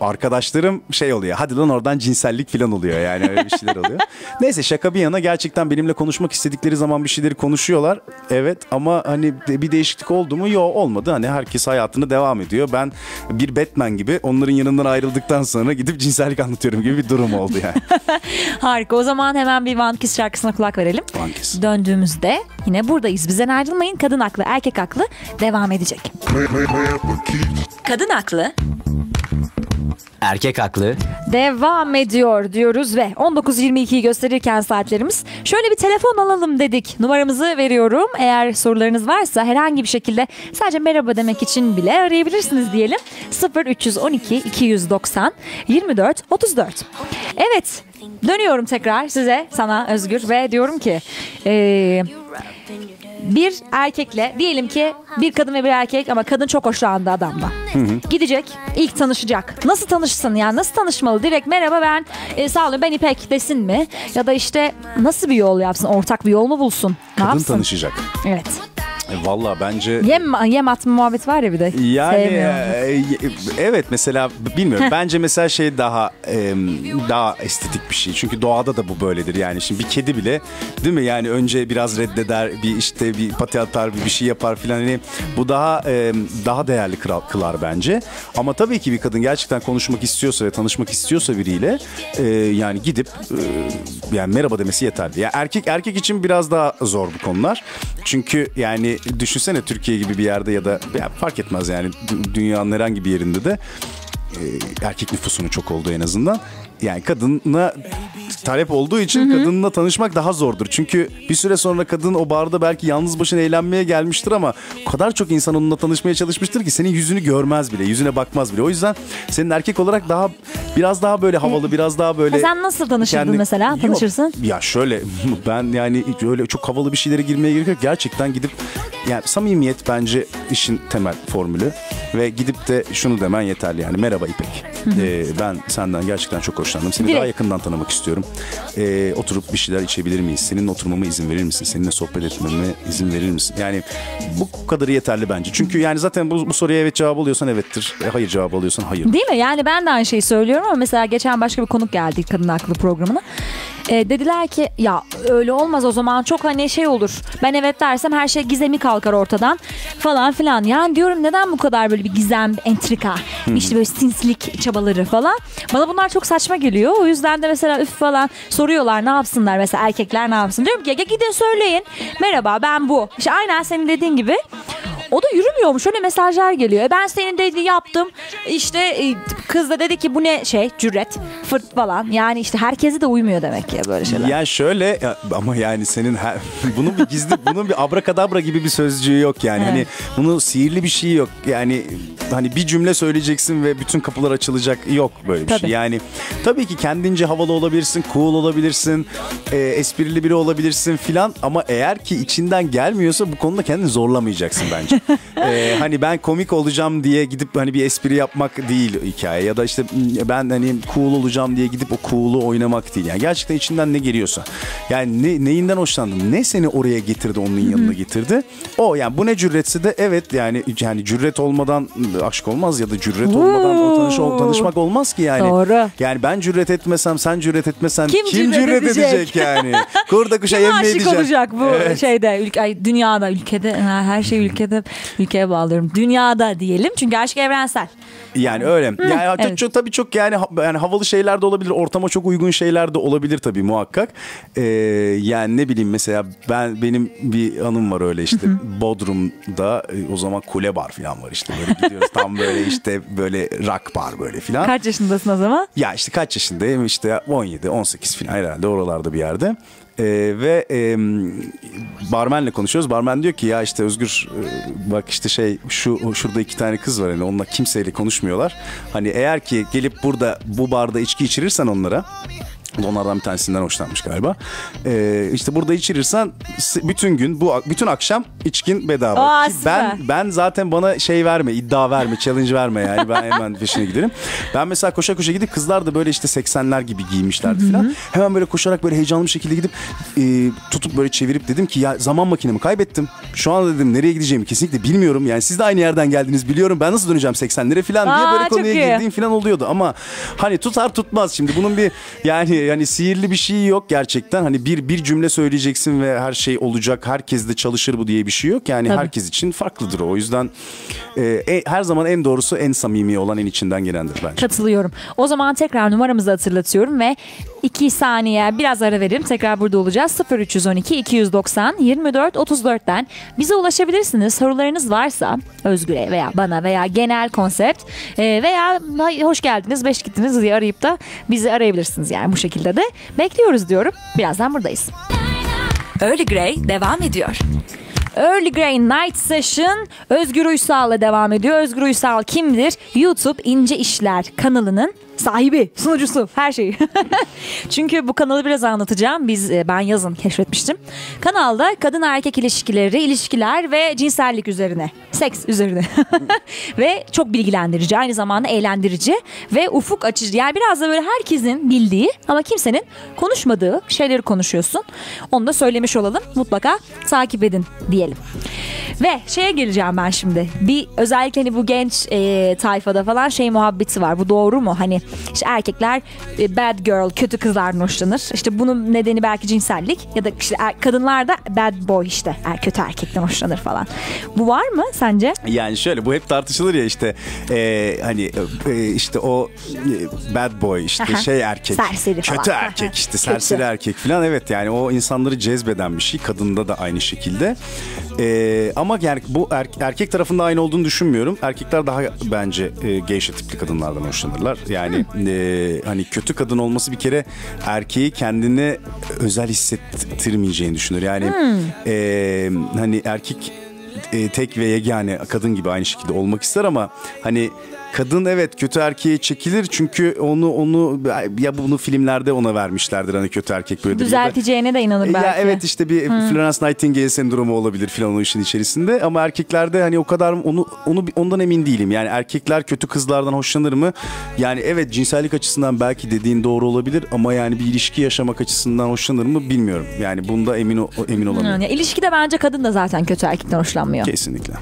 arkadaşlarım şey oluyor, hadi lan oradan cinsellik filan oluyor yani, öyle bir şeyler oluyor. Neyse şaka bir yana, gerçekten benimle konuşmak istedikleri zaman bir şeyleri konuşuyorlar. Evet ama hani bir değişiklik oldu mu? Yok, olmadı. Hani herkes hayatını devam ediyor. Ben bir Batman gibi onların yanından ayrıldıktan sonra gidip cinsellik anlatıyorum gibi bir durum oldu yani. Harika. O zaman hemen bir One Kiss şarkısına kulak verelim. One Kiss. Döndüğümüzde yine buradayız. Bizden ayrılmayın. Kadın Aklı, Erkek Aklı devam edecek. Kadın Aklı, Erkek Aklı devam ediyor diyoruz ve 19.22'yi gösterirken saatlerimiz, şöyle bir telefon alalım dedik. Numaramızı veriyorum. Eğer sorularınız varsa herhangi bir şekilde, sadece merhaba demek için bile arayabilirsiniz diyelim. 0312 290 24 34. Evet, dönüyorum tekrar size, sana Özgür, ve diyorum ki bir erkekle, diyelim ki bir kadın ve bir erkek, ama kadın çok hoşlandı adamla. Hı hı. Gidecek, ilk tanışacak. Nasıl tanışsın yani, nasıl tanışmalı? Direkt merhaba ben sağ olun ben İpek desin mi? Ya da işte nasıl bir yol yapsın? Ortak bir yol mu bulsun? Ne kadın yapsın? Tanışacak. Evet. Valla bence... Yem atma muhabbet var ya bir de. Yani evet mesela bilmiyorum. Bence mesela şey daha estetik bir şey. Çünkü doğada da bu böyledir yani. Şimdi bir kedi bile değil mi? Yani önce biraz reddeder, bir işte bir pati atar, bir şey yapar filan. Yani bu daha değerli kılar bence. Ama tabii ki bir kadın gerçekten konuşmak istiyorsa ve tanışmak istiyorsa biriyle yani gidip yani merhaba demesi yeterli. Yani erkek için biraz daha zor bu konular. Çünkü yani düşünsene Türkiye gibi bir yerde ya da ya fark etmez yani dünyanın herhangi bir yerinde de erkek nüfusunun çok olduğu en azından. Yani kadına talep olduğu için, hı-hı, kadınla tanışmak daha zordur. Çünkü bir süre sonra kadın o barda belki yalnız başına eğlenmeye gelmiştir ama o kadar çok insan onunla tanışmaya çalışmıştır ki senin yüzünü görmez bile, yüzüne bakmaz bile. O yüzden senin erkek olarak biraz daha böyle havalı, biraz daha böyle... Sen nasıl tanışırdın mesela? Tanışırsın? Yok, ya şöyle ben yani öyle çok havalı bir şeylere girmeye gerek yok. Gerçekten gidip yani samimiyet bence işin temel formülü ve gidip de şunu demen yeterli yani, merhaba İpek. Ben senden gerçekten çok hoşlandım. Seni daha yakından tanımak istiyorum. Oturup bir şeyler içebilir miyiz? Seninle oturmama izin verir misin? Seninle sohbet etmeme izin verir misin? Yani bu kadarı yeterli bence. Çünkü yani zaten bu soruya evet cevabı alıyorsan evettir. Hayır cevabı alıyorsan hayır. Değil mi? Yani ben de aynı şeyi söylüyorum ama mesela geçen başka bir konuk geldi Kadın Aklı programına. Dediler ki ya öyle olmaz, o zaman çok hani şey olur. Ben evet dersem her şey gizemi kalkar ortadan falan filan. Yani diyorum neden bu kadar böyle bir gizem, entrika, işte böyle sinsilik çabaları falan. Bana bunlar çok saçma geliyor. O yüzden de mesela üf falan soruyorlar, ne yapsınlar mesela erkekler ne yapsın? Diyorum ki ya gidin söyleyin. Merhaba ben bu. İşte aynen senin dediğin gibi. O da yürümüyormuş. Öyle mesajlar geliyor. Ben senin dediğini yaptım. İşte kız da dedi ki bu ne şey, cüret, fırt falan. Yani işte herkese de uymuyor demek ki böyle şeyler. Ya şöyle ama yani senin bunun bir gizli, bunun bir abrakadabra gibi bir sözcüğü yok yani. Evet. Hani bunun sihirli bir şeyi yok. Yani hani bir cümle söyleyeceksin ve bütün kapılar açılacak, yok böyle bir şey. Yani tabii ki kendince havalı olabilirsin, cool olabilirsin, esprili biri olabilirsin filan ama eğer ki içinden gelmiyorsa bu konuda kendini zorlamayacaksın bence. Hani ben komik olacağım diye gidip hani bir espri yapmak değil hikaye, ya da işte ben hani cool olacağım diye gidip o cool'u oynamak değil. Yani gerçekten içinden ne geliyorsa. Yani neyinden hoşlandın? Ne seni oraya getirdi, onun yanına getirdi? O yani bu ne cüretse de evet yani cüret olmadan aşk olmaz ya da cüret olmadan tanışmak olmaz ki yani. Doğru. Yani ben cüret etmesem, sen cüret etmesen kim cüret edecek yani? Kurda kuşa yem yiyecek. Kim aşık olacak bu şeyde, dünyada, ülkede, her şey ülkede. Ülkeye bağlıyorum. Dünyada diyelim. Çünkü aşk evrensel. Yani öyle. Yani evet. Tabii çok yani havalı şeyler de olabilir. Ortama çok uygun şeyler de olabilir tabii muhakkak. Yani ne bileyim mesela benim bir anım var öyle işte. Bodrum'da o zaman kule bar falan var işte. Böyle gidiyoruz tam böyle işte böyle rock bar böyle falan. Kaç yaşındasın o zaman? Ya işte kaç yaşındayım? İşte 17-18 falan herhalde oralarda bir yerde. Ve barmenle konuşuyoruz. Barmen diyor ki ya işte Özgür bak işte şey şurada iki tane kız var, hani onunla kimseyle konuşmuyorlar. Hani eğer ki gelip burada bu barda içki içirirsen onlara Onlardan bir tanesinden hoşlanmış galiba. İşte burada içirirsen bütün gün, bütün akşam içkin bedava. Ki ben zaten bana şey verme, iddia verme, challenge verme yani. Ben hemen peşine giderim. Ben mesela koşa koşa gidip, kızlar da böyle işte 80'ler gibi giymişlerdi falan. Hemen böyle koşarak böyle heyecanlı bir şekilde gidip tutup böyle çevirip dedim ki ya zaman makinemi kaybettim. Şu an dedim nereye gideceğimi kesinlikle bilmiyorum. Yani siz de aynı yerden geldiniz biliyorum. Ben nasıl döneceğim 80'lere falan diye böyle konuya girdiğim falan oluyordu. Ama hani tutar tutmaz şimdi bunun bir yani sihirli bir şey yok gerçekten. Hani bir cümle söyleyeceksin ve her şey olacak. Herkes de çalışır bu diye bir şey yok. Yani tabii, herkes için farklıdır o. O yüzden her zaman en doğrusu en samimi olan en içinden gelendir bence. Katılıyorum. O zaman tekrar numaramızı hatırlatıyorum ve 2 saniye biraz ara verelim. Tekrar burada olacağız. 0312 290 24 34'ten bize ulaşabilirsiniz. Sorularınız varsa Özgür'e veya bana veya genel konsept veya hoş geldiniz, beş gittiniz diye arayıp da bizi arayabilirsiniz yani bu şekilde de. Bekliyoruz diyorum. Birazdan buradayız. Early Grey devam ediyor. Early Grey Night Session Özgür Uysal'la devam ediyor. Özgür Uysal kimdir? YouTube İnce İşler kanalının sahibi, sunucusu, her şeyi. Çünkü bu kanalı biraz anlatacağım. Ben yazın keşfetmiştim. Kanalda kadın erkek ilişkileri, ilişkiler ve cinsellik üzerine, seks üzerine ve çok bilgilendirici, aynı zamanda eğlendirici ve ufuk açıcı. Yani biraz da böyle herkesin bildiği ama kimsenin konuşmadığı şeyleri konuşuyorsun. Onu da söylemiş olalım. Mutlaka takip edin diyelim. Ve şeye geleceğim ben şimdi. Bir özellikle hani bu genç tayfada falan şey muhabbeti var. Bu doğru mu? Hani İşte erkekler bad girl, kötü kızlardan hoşlanır. İşte bunun nedeni belki cinsellik ya da işte kadınlar da bad boy işte kötü erkekten hoşlanır falan. Bu var mı sence? Yani şöyle, bu hep tartışılır ya işte hani işte o bad boy işte şey erkek, serseri falan, kötü erkek işte serseri erkek falan, evet yani o insanları cezbeden bir şey. Kadında da aynı şekilde. Ama yani bu erkek tarafında aynı olduğunu düşünmüyorum. Erkekler daha bence geyşe tipli kadınlardan hoşlanırlar. Yani hani kötü kadın olması bir kere erkeği kendine özel hissettirmeyeceğini düşünür. Yani hani erkek tek ve yegane kadın gibi aynı şekilde olmak ister ama hani kadın evet kötü erkeğe çekilir çünkü onu ya bunu filmlerde ona vermişlerdir hani kötü erkek böyle düzelteceğine de inanır belki. Ya evet işte bir Florence Nightingale sendromu olabilir filan o işin içerisinde ama erkeklerde hani o kadar ondan emin değilim. Yani erkekler kötü kızlardan hoşlanır mı? Yani evet cinsellik açısından belki dediğin doğru olabilir ama yani bir ilişki yaşamak açısından hoşlanır mı bilmiyorum. Yani bunda emin olamıyorum. Yani ilişkide bence kadın da zaten kötü erkekten hoşlanmıyor. Kesinlikle.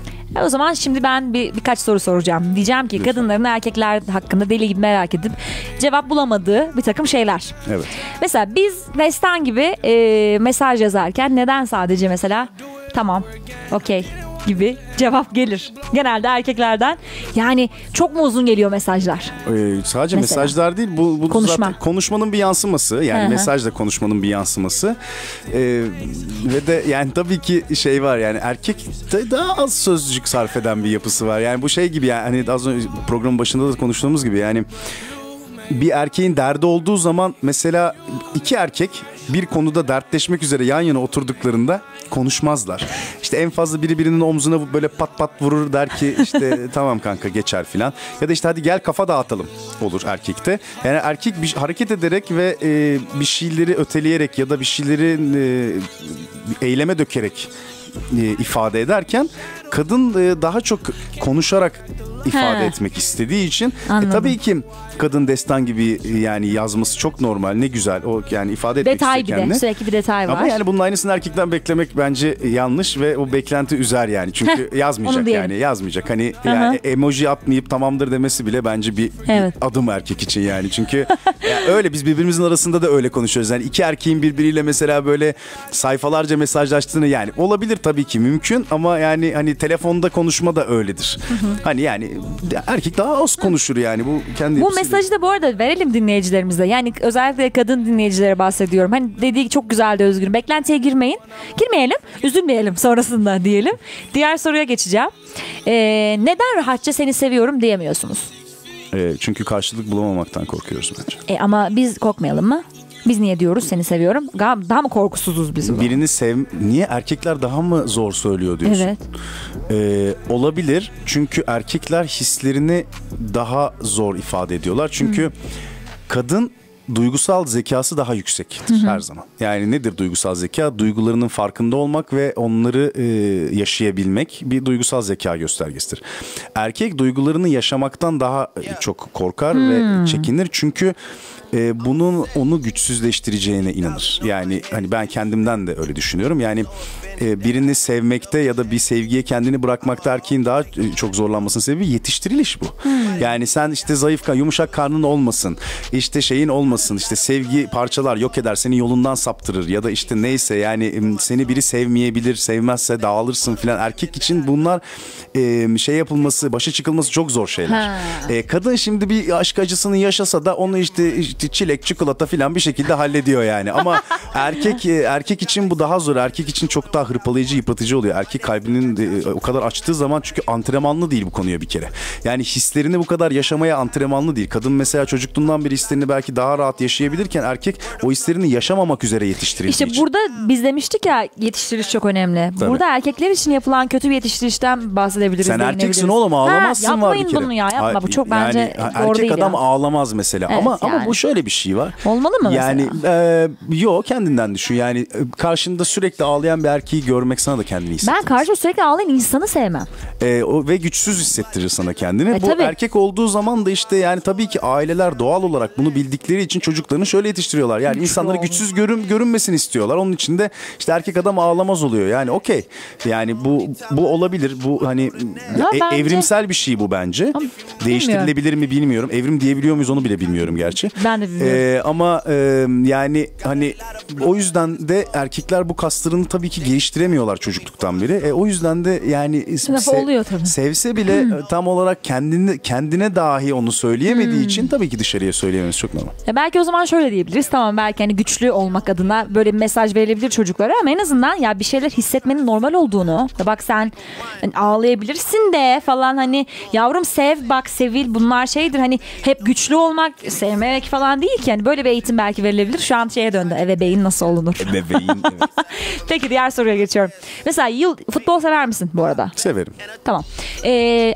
O zaman şimdi ben birkaç soru soracağım. Diyeceğim ki kadınların erkekler hakkında deli gibi merak edip cevap bulamadığı bir takım şeyler. Evet. Mesela biz Vestan gibi mesaj yazarken neden sadece mesela tamam, okey gibi cevap gelir? Genelde erkeklerden yani çok mu uzun geliyor mesajlar? Sadece mesajlar değil, bu konuşma. Zaten konuşmanın bir yansıması yani. Hı-hı. Mesaj da konuşmanın bir yansıması ve de yani tabii ki şey var yani erkek daha az sözcük sarf eden bir yapısı var yani bu şey gibi yani hani az önce programın başında da konuştuğumuz gibi yani bir erkeğin derdi olduğu zaman mesela iki erkek bir konuda dertleşmek üzere yan yana oturduklarında konuşmazlar. İşte en fazla biri birinin omzuna böyle pat pat vurur, der ki işte tamam kanka geçer filan. Ya da işte hadi gel kafa dağıtalım olur erkekte. Yani erkek bir hareket ederek ve bir şeyleri öteleyerek ya da bir şeyleri eyleme dökerek ifade ederken kadın daha çok konuşarak ifade etmek istediği için tabii ki kadın Destan gibi yani yazması çok normal, ne güzel o yani ifade etmek detay istiyor kendini. Sürekli bir detay var. Ama yani bunun aynısını erkekten beklemek bence yanlış ve o beklenti üzer yani çünkü yazmayacak yani yazmayacak hani yani emoji atmayıp tamamdır demesi bile bence bir adım erkek için yani çünkü yani öyle biz birbirimizin arasında da öyle konuşuyoruz yani iki erkeğin birbiriyle mesela böyle sayfalarca mesajlaştığını yani olabilir tabii ki mümkün ama yani hani telefonda konuşma da öyledir. Hani yani erkek daha az konuşur yani bu kendi. Bu mesajı da bu arada verelim dinleyicilerimize. Yani özellikle kadın dinleyicilere bahsediyorum. Hani dediği çok güzeldi Özgür. Beklentiye girmeyin. Girmeyelim. Üzülmeyelim sonrasında diyelim. Diğer soruya geçeceğim. Neden rahatça seni seviyorum diyemiyorsunuz? Çünkü karşılık bulamamaktan korkuyoruz bence. Ama biz korkmayalım mı? Biz niye diyoruz seni seviyorum? Daha mı korkusuzuz biz? Birini niye erkekler daha mı zor söylüyor diyorsun? Evet. Olabilir çünkü erkekler hislerini daha zor ifade ediyorlar. Çünkü kadın duygusal zekası daha yüksektir her zaman. Yani nedir duygusal zeka? Duygularının farkında olmak ve onları yaşayabilmek bir duygusal zeka göstergesidir. Erkek duygularını yaşamaktan daha çok korkar ve çekinir. Çünkü bunun onu güçsüzleştireceğine inanır. Yani hani ben kendimden de öyle düşünüyorum. Yani birini sevmekte ya da bir sevgiye kendini bırakmakta erkeğin daha çok zorlanmasının sebebi yetiştiriliş bu. Yani sen işte zayıf, yumuşak karnın olmasın, işte şeyin olmasın, işte sevgi parçalar yok eder, seni yolundan saptırır ya da işte neyse, yani seni biri sevmeyebilir, sevmezse dağılırsın filan. Erkek için bunlar şey yapılması, başa çıkılması çok zor şeyler. Kadın şimdi bir aşk acısını yaşasa da onu işte çilek, çikolata filan bir şekilde hallediyor yani. Ama erkek için bu daha zor. Erkek için çok daha hırpalayıcı, yıpratıcı oluyor. Erkek kalbinin o kadar açtığı zaman, çünkü antrenmanlı değil bu konuya bir kere. Yani hislerini bu kadar yaşamaya antrenmanlı değil. Kadın mesela çocukluğundan beri hislerini belki daha rahat yaşayabilirken erkek o hislerini yaşamamak üzere yetiştirildiği için. İşte burada biz demiştik ya, yetiştiriş çok önemli. Tabii. Burada erkekler için yapılan kötü bir yetiştirişten bahsedebiliriz. Sen erkeksin oğlum, ağlamazsın var bir kere. Yapmayın bunu ya, yapma. Bu çok bence doğru değil. Erkek adam ağlamaz mesela. Evet, ama bu şöyle bir şey var. Olmalı mı yani, mesela? Yok, kendinden düşün. Yani karşında sürekli ağlayan bir erkeği görmek sana da kendini hissettirir. Ben karşımda sürekli ağlayan insanı sevmem. Ve güçsüz hissettirir sana kendini. Bu tabii. Erkek olduğu zaman da işte yani tabii ki aileler doğal olarak bunu bildikleri için çocuklarını şöyle yetiştiriyorlar. Yani insanları güçsüz görünmesini istiyorlar. Onun için de işte erkek adam ağlamaz oluyor. Yani okey. Yani bu olabilir. Bu hani evrimsel bir şey bu bence. Ama değiştirilebilir mi bilmiyorum. Evrim diyebiliyor muyuz onu bile bilmiyorum gerçi. Ben de bilmiyorum. Yani hani o yüzden de erkekler bu kaslarını tabii ki geliştiremiyorlar çocukluktan beri. O yüzden de yani sevse bile tam olarak kendine dahi onu söyleyemediği için tabii ki dışarıya söyleyememiz çok normal. Belki o zaman şöyle diyebiliriz. Tamam, belki hani güçlü olmak adına böyle bir mesaj verilebilir çocuklara, ama en azından ya bir şeyler hissetmenin normal olduğunu. Bak sen hani ağlayabilirsin de falan, hani yavrum sev, bak sevil, bunlar şeydir. Hani hep güçlü olmak, sevmemek falan değil ki. Yani böyle bir eğitim belki verilebilir. Şu an şeye döndü. Ebeveyn nasıl olunur? Ebeveyn, evet. Peki diğer soruya geçiyorum. Mesela futbol sever misin bu arada? Severim. Tamam.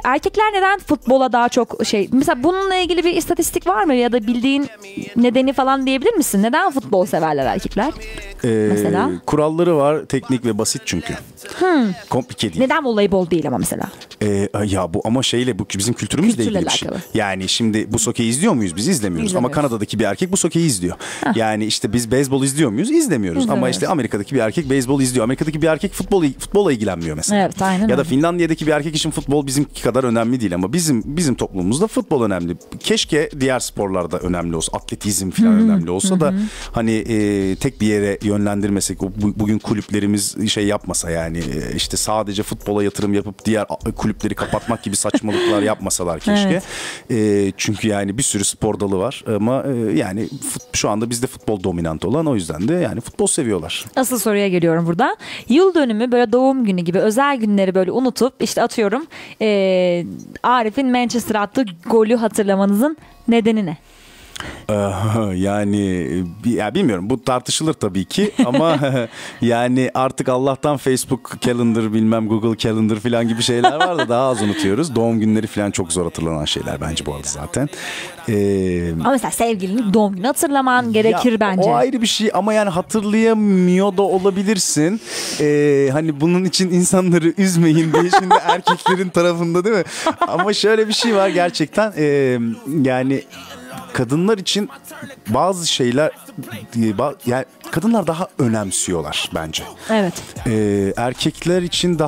Erkekler neden futbola daha çok şey... Mesela bununla ilgili bir istatistik var mı? Ya da bildiğin nedeni falan diyebilir misin? Neden futbol severler erkekler? Mesela? Kuralları var. Teknik ve basit çünkü. Komplike değil. Neden voleybol değil ama mesela? Ya bu ama şeyle, bu bizim kültürümüzle ilgili bir şey. Yani şimdi bu sokeyi izliyor muyuz? Biz izlemiyoruz. Ama Kanada'daki bir erkek bu sokeyi izliyor. Yani işte biz beyzbol izliyor muyuz? İzlemiyoruz. Ama işte Amerika'daki bir erkek beyzbol izliyor. Amerika'daki bir erkek futbola ilgilenmiyor mesela. Evet, aynen. Ya da Finlandiya'daki bir erkek için futbol bizimki kadar önemli değil, ama bizim toplumumuzda futbol önemli. Keşke diğer sporlarda önemli olsa. Atletizm falan önemli olsa da hani tek bir yere yönlendirmesek, bugün kulüplerimiz şey yapmasa, yani işte sadece futbola yatırım yapıp diğer kulüpleri kapatmak gibi saçmalıklar yapmasalar keşke. Evet. Çünkü yani bir sürü spor dalı var, ama yani şu anda bizde futbol dominant olan, o yüzden de yani futbol seviyorlar. Asıl soruya geliyorum burada. Yıl dönümü, böyle doğum günü gibi özel günleri böyle unutup işte atıyorum Arif'in Manchester'a attığı golü hatırlamanızın nedeni ne? Yani ya bilmiyorum, bu tartışılır tabii ki, ama yani artık Allah'tan Facebook Calendar, bilmem Google Calendar falan gibi şeyler var da daha az unutuyoruz. Doğum günleri falan çok zor hatırlanan şeyler bence bu arada zaten. Ama mesela sevgilinin doğum günü hatırlaman gerekir ya, bence. O ayrı bir şey, ama yani hatırlayamıyor da olabilirsin. Hani bunun için insanları üzmeyin diye şimdi erkeklerin tarafında, değil mi? Ama şöyle bir şey var gerçekten, yani kadınlar için bazı şeyler, yani kadınlar daha önemsiyorlar bence. Evet. Erkekler için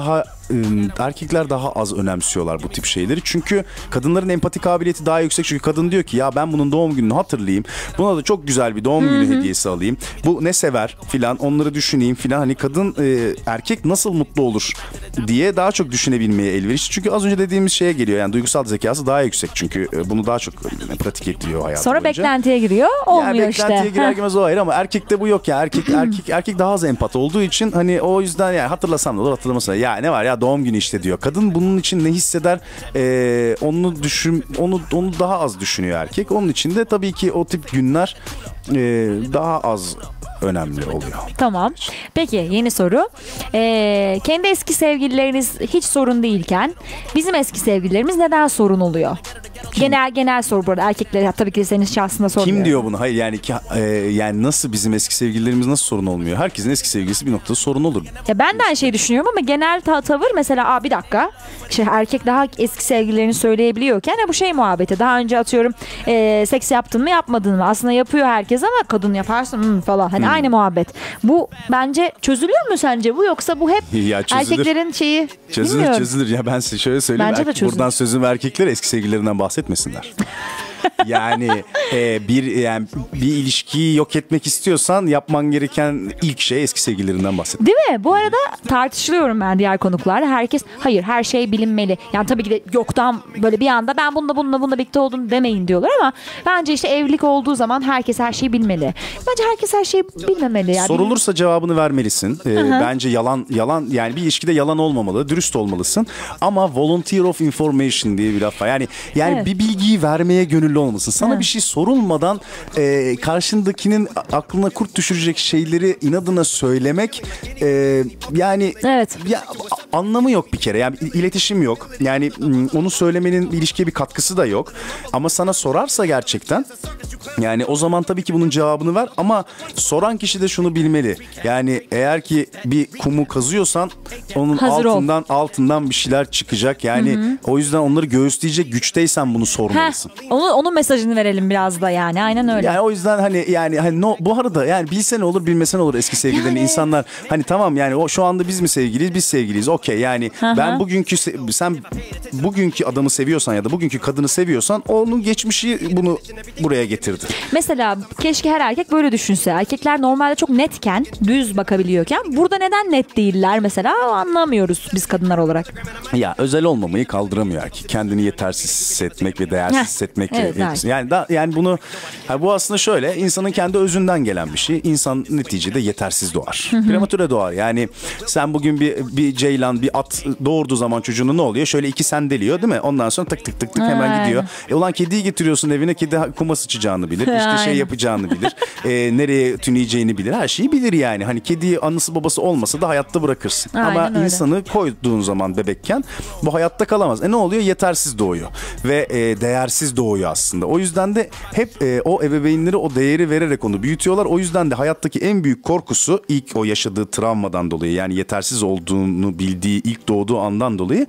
erkekler daha az önemsiyorlar bu tip şeyleri. Çünkü kadınların empati kabiliyeti daha yüksek. Çünkü kadın diyor ki ya ben bunun doğum gününü hatırlayayım, buna da çok güzel bir doğum günü hediyesi alayım, bu ne sever filan, onları düşüneyim filan. Hani kadın erkek nasıl mutlu olur diye daha çok düşünebilmeye elverişli. Çünkü az önce dediğimiz şeye geliyor. Yani duygusal zekası daha yüksek. Çünkü bunu daha çok pratik ettiriyor hayatı Sonra boyunca. Beklentiye giriyor. Olmuyor yani, beklentiye işte. Girer girmez o ayrı, ama erkekte bu yok ya. Erkek daha az empati olduğu için hani o yüzden yani hatırlasam da olur, hatırlamasam da, ya ne var ya doğum günü işte diyor. Kadın bunun için ne hisseder onu daha az düşünüyor erkek. Onun için de tabii ki o tip günler daha az önemli oluyor. Tamam. Peki yeni soru. Kendi eski sevgilileriniz hiç sorun değilken bizim eski sevgililerimiz neden sorun oluyor? Genel soru bu arada, erkekler tabii ki senin şahsında sormuyor. Kim diyor bunu? Hayır yani yani nasıl bizim eski sevgililerimiz nasıl sorun olmuyor? Herkesin eski sevgilisi bir noktada sorun olur. Ya ben de aynı şeyi düşünüyorum ama genel tavır mesela bir dakika işte erkek daha eski sevgililerini söyleyebiliyorken bu şey muhabbeti daha önce atıyorum seks yaptın mı yapmadın mı? Aslında yapıyor herkes ama kadın yaparsın falan hani aynı muhabbet. Bu bence çözülür mü sence bu yoksa bu hep erkeklerin şeyi? Çözülür ya ben size şöyle söyleyeyim. Buradan sözüm erkeklere eski sevgililerinden bahsetmesinler. Yani bir ilişkiyi yok etmek istiyorsan yapman gereken ilk şey eski sevgililerinden bahsetmek. Değil mi? Bu arada tartışılıyorum ben diğer konuklarla. Herkes hayır her şey bilinmeli. Yani tabii ki de yoktan böyle bir anda ben bununla birlikte oldum demeyin diyorlar ama bence işte evlilik olduğu zaman herkes her şeyi bilmeli. Bence herkes her şeyi bilmemeli. Yani. Sorulursa cevabını vermelisin. Bence yalan yani bir ilişkide yalan olmamalı. Dürüst olmalısın. Ama volunteer of information diye bir laf var. Yani evet. Bir bilgiyi vermeye gönüllü olmasın. Sana bir şey sorulmadan karşındakinin aklına kurt düşürecek şeyleri inadına söylemek yani evet. Ya, anlamı yok bir kere. Yani iletişim yok. Yani onu söylemenin ilişkiye bir katkısı da yok. Ama sana sorarsa gerçekten yani o zaman tabii ki bunun cevabını ver ama soran kişi de şunu bilmeli. Yani eğer ki bir kumu kazıyorsan onun altından bir şeyler çıkacak. Yani o yüzden onları göğüsleyecek güçteysen bunu sormalısın. Onun mesajını verelim biraz da yani aynen öyle. Yani o yüzden bu arada yani bilsen olur bilmesen olur eski sevgililerini insanlar tamam yani o şu anda biz mi sevgiliyiz biz sevgiliyiz okey yani ben bugünkü adamı seviyorsan ya da bugünkü kadını seviyorsan onun geçmişi bunu buraya getirdi. Mesela keşke her erkek böyle düşünse. Erkekler normalde çok netken düz bakabiliyorken burada neden net değiller mesela anlamıyoruz biz kadınlar olarak. Ya özel olmamayı kaldıramıyor erkek. Kendini yetersiz hissetmek ve değersiz hissetmek. Evet. Yani bunu bu aslında şöyle insanın kendi özünden gelen bir şey. İnsan neticede yetersiz doğar. Prematüre doğar. Yani sen bugün bir ceylan, bir at doğurduğu zaman çocuğunu ne oluyor? Şöyle iki sendeliyor değil mi? Ondan sonra tık tık hemen gidiyor. Ulan kediyi getiriyorsun evine. Kedi kuma sıçacağını bilir. İşte şey yapacağını bilir. Nereye tüneyeceğini bilir. Her şeyi bilir yani. Hani kediyi annesi babası olmasa da hayatta bırakırsın. Ama insanı koyduğun zaman bebekken bu hayatta kalamaz. Ne oluyor? Yetersiz doğuyor. Ve değersiz doğuyor aslında. O yüzden de hep o ebeveynleri o değeri vererek onu büyütüyorlar. O yüzden de hayattaki en büyük korkusu ilk o yaşadığı travmadan dolayı yani yetersiz olduğunu bildiği ilk doğduğu andan dolayı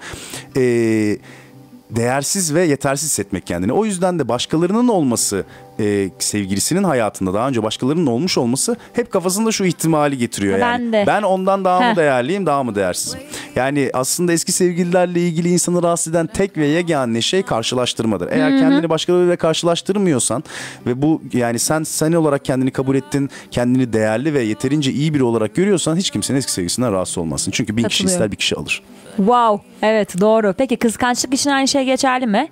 değersiz ve yetersiz hissetmek kendini. O yüzden de başkalarının olması sevgilisinin hayatında daha önce başkalarının olmuş olması hep kafasında şu ihtimali getiriyor. Ben ondan daha mı değerliyim daha mı değersizim? Yani aslında eski sevgililerle ilgili insanı rahatsız eden tek ve yegane şey karşılaştırmadır. Eğer kendini başkalarıyla karşılaştırmıyorsan ve bu yani sen olarak kendini kabul ettin, kendini değerli ve yeterince iyi biri olarak görüyorsan hiç kimsenin eski sevgilisinden rahatsız olmazsın. Çünkü bin kişi ister bir kişi alır. Wow, evet doğru. Peki kıskançlık için aynı şey geçerli mi?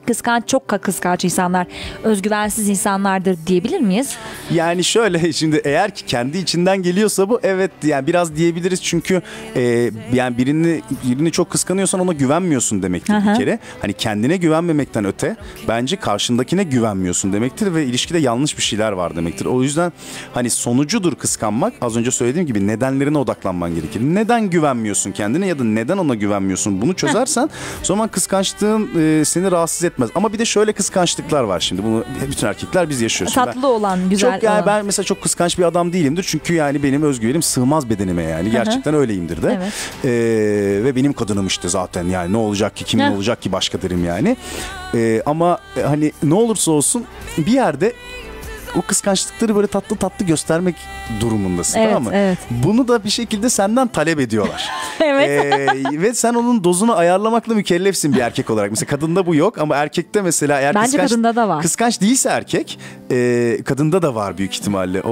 Çok kıskanç insanlar, özgüvensiz insanlardır diyebilir miyiz? Yani şöyle şimdi eğer ki kendi içinden geliyorsa bu evet yani biraz diyebiliriz çünkü yani birini çok kıskanıyorsan ona güvenmiyorsun demektir bir kere. Hani kendine güvenmemekten öte bence karşındakine güvenmiyorsun demektir ve ilişkide yanlış bir şeyler var demektir. O yüzden hani sonucudur kıskanmak. Az önce söylediğim gibi nedenlerine odaklanman gerekir. Neden güvenmiyorsun kendine ya da neden ona güvenmiyorsun? Bunu çözersen o zaman kıskançlığın seni rahatsız etmez. Ama bir de şöyle kıskançlıklar var şimdi. Bunu bütün erkekler biz yaşıyoruz. Tatlı olan, güzel çok, olan. Ben mesela çok kıskanç bir adam değilimdir. Çünkü yani benim özgüvenim sığmaz bedenime yani. Gerçekten öyleyimdir de. Evet. Ve benim kadınım işte zaten yani ne olacak ki kimin olacak ki başka derim yani. Ama hani ne olursa olsun bir yerde o kıskançlıkları böyle tatlı tatlı göstermek durumundasın tamam mı? Evet. Bunu da bir şekilde senden talep ediyorlar. Ve sen onun dozunu ayarlamakla mükellefsin bir erkek olarak. Mesela kadında bu yok ama erkekte mesela eğer bence kadında da var. Kıskanç değilse erkek kadında da var büyük ihtimalle.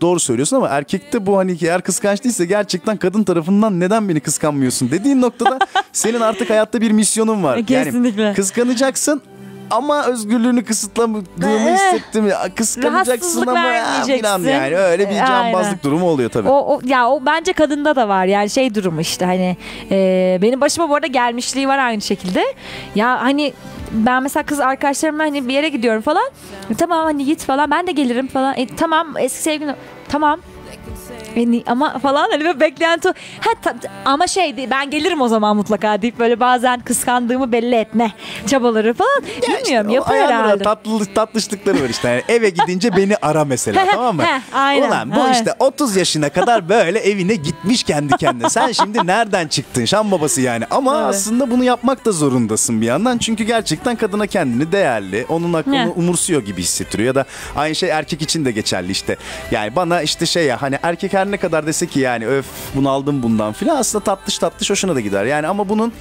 Doğru söylüyorsun ama erkekte bu eğer kıskanç değilse gerçekten kadın tarafından neden beni kıskanmıyorsun dediğin noktada senin artık hayatta bir misyonun var. Kesinlikle. Yani kıskanacaksın. Ama özgürlüğünü kısıtladığımı hissettim. Kıskanacaksın ama filan yani öyle bir cambazlık durumu oluyor tabii. O bence kadında da var yani şey durumu işte benim başıma bu arada gelmişliği var aynı şekilde. Ya ben mesela kız arkadaşlarımla hani bir yere gidiyorum falan. Tamam hani git falan, ben de gelirim falan. Tamam eski sevgilim, tamam. Ama falan hani beklenti. Ama şeydi, ben gelirim o zaman mutlaka deyip böyle bazen kıskandığımı belli etme çabaları falan. Ya bilmiyorum işte, yapıyor herhalde. Tatlışlıkları var işte. Yani eve gidince beni ara mesela, tamam mı? Aynen. Ulan bu işte 30 yaşına kadar böyle evine gitmiş kendi kendine. Sen şimdi nereden çıktın şan babası yani? Ama evet, aslında bunu yapmak da zorundasın bir yandan. Çünkü gerçekten kadına kendini değerli, onun hakkını umursuyor gibi hissettiriyor. Ya da aynı şey erkek için de geçerli işte. Yani bana işte şey ya, hani erkek her ne kadar dese ki yani öf bunu aldım bundan filan, aslında tatlış hoşuna da gider yani. Ama bunun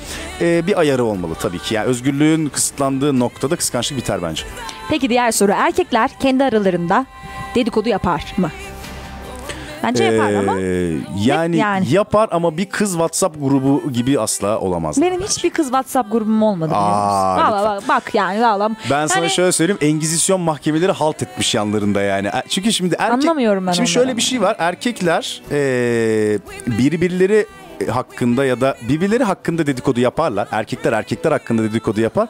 bir ayarı olmalı tabii ki. Yani özgürlüğün kısıtlandığı noktada kıskançlık biter bence. Peki diğer soru, erkekler kendi aralarında dedikodu yapar mı? Bence yapar ama. Yani yapar ama bir kız WhatsApp grubu gibi asla olamaz. Benim hiçbir kız WhatsApp grubum olmadı. Valla bak yani valla. Ben sana şöyle söyleyeyim, Engizisyon mahkemeleri halt etmiş yanlarında yani. Çünkü şimdi erkek... Anlamıyorum ben. Şimdi şöyle bir şey var. Erkekler birbirleri hakkında ya da birbirleri hakkında dedikodu yaparlar. Erkekler hakkında dedikodu yapar.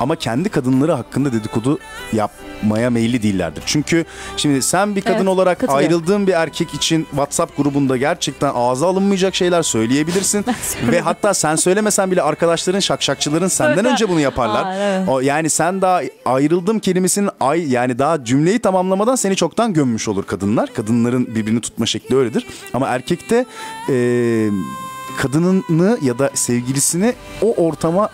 Ama kendi kadınları hakkında dedikodu yapmaya meyilli değillerdir. Çünkü şimdi sen bir kadın olarak ayrıldığın bir erkek için WhatsApp grubunda gerçekten ağza alınmayacak şeyler söyleyebilirsin. Ve hatta sen söylemesen bile arkadaşların, şakşakçıların senden önce bunu yaparlar. O yani sen daha ayrıldım kelimesinin yani daha cümleyi tamamlamadan seni çoktan gömmüş olur kadınlar. Kadınların birbirini tutma şekli öyledir. Ama erkekte kadınını ya da sevgilisini o ortama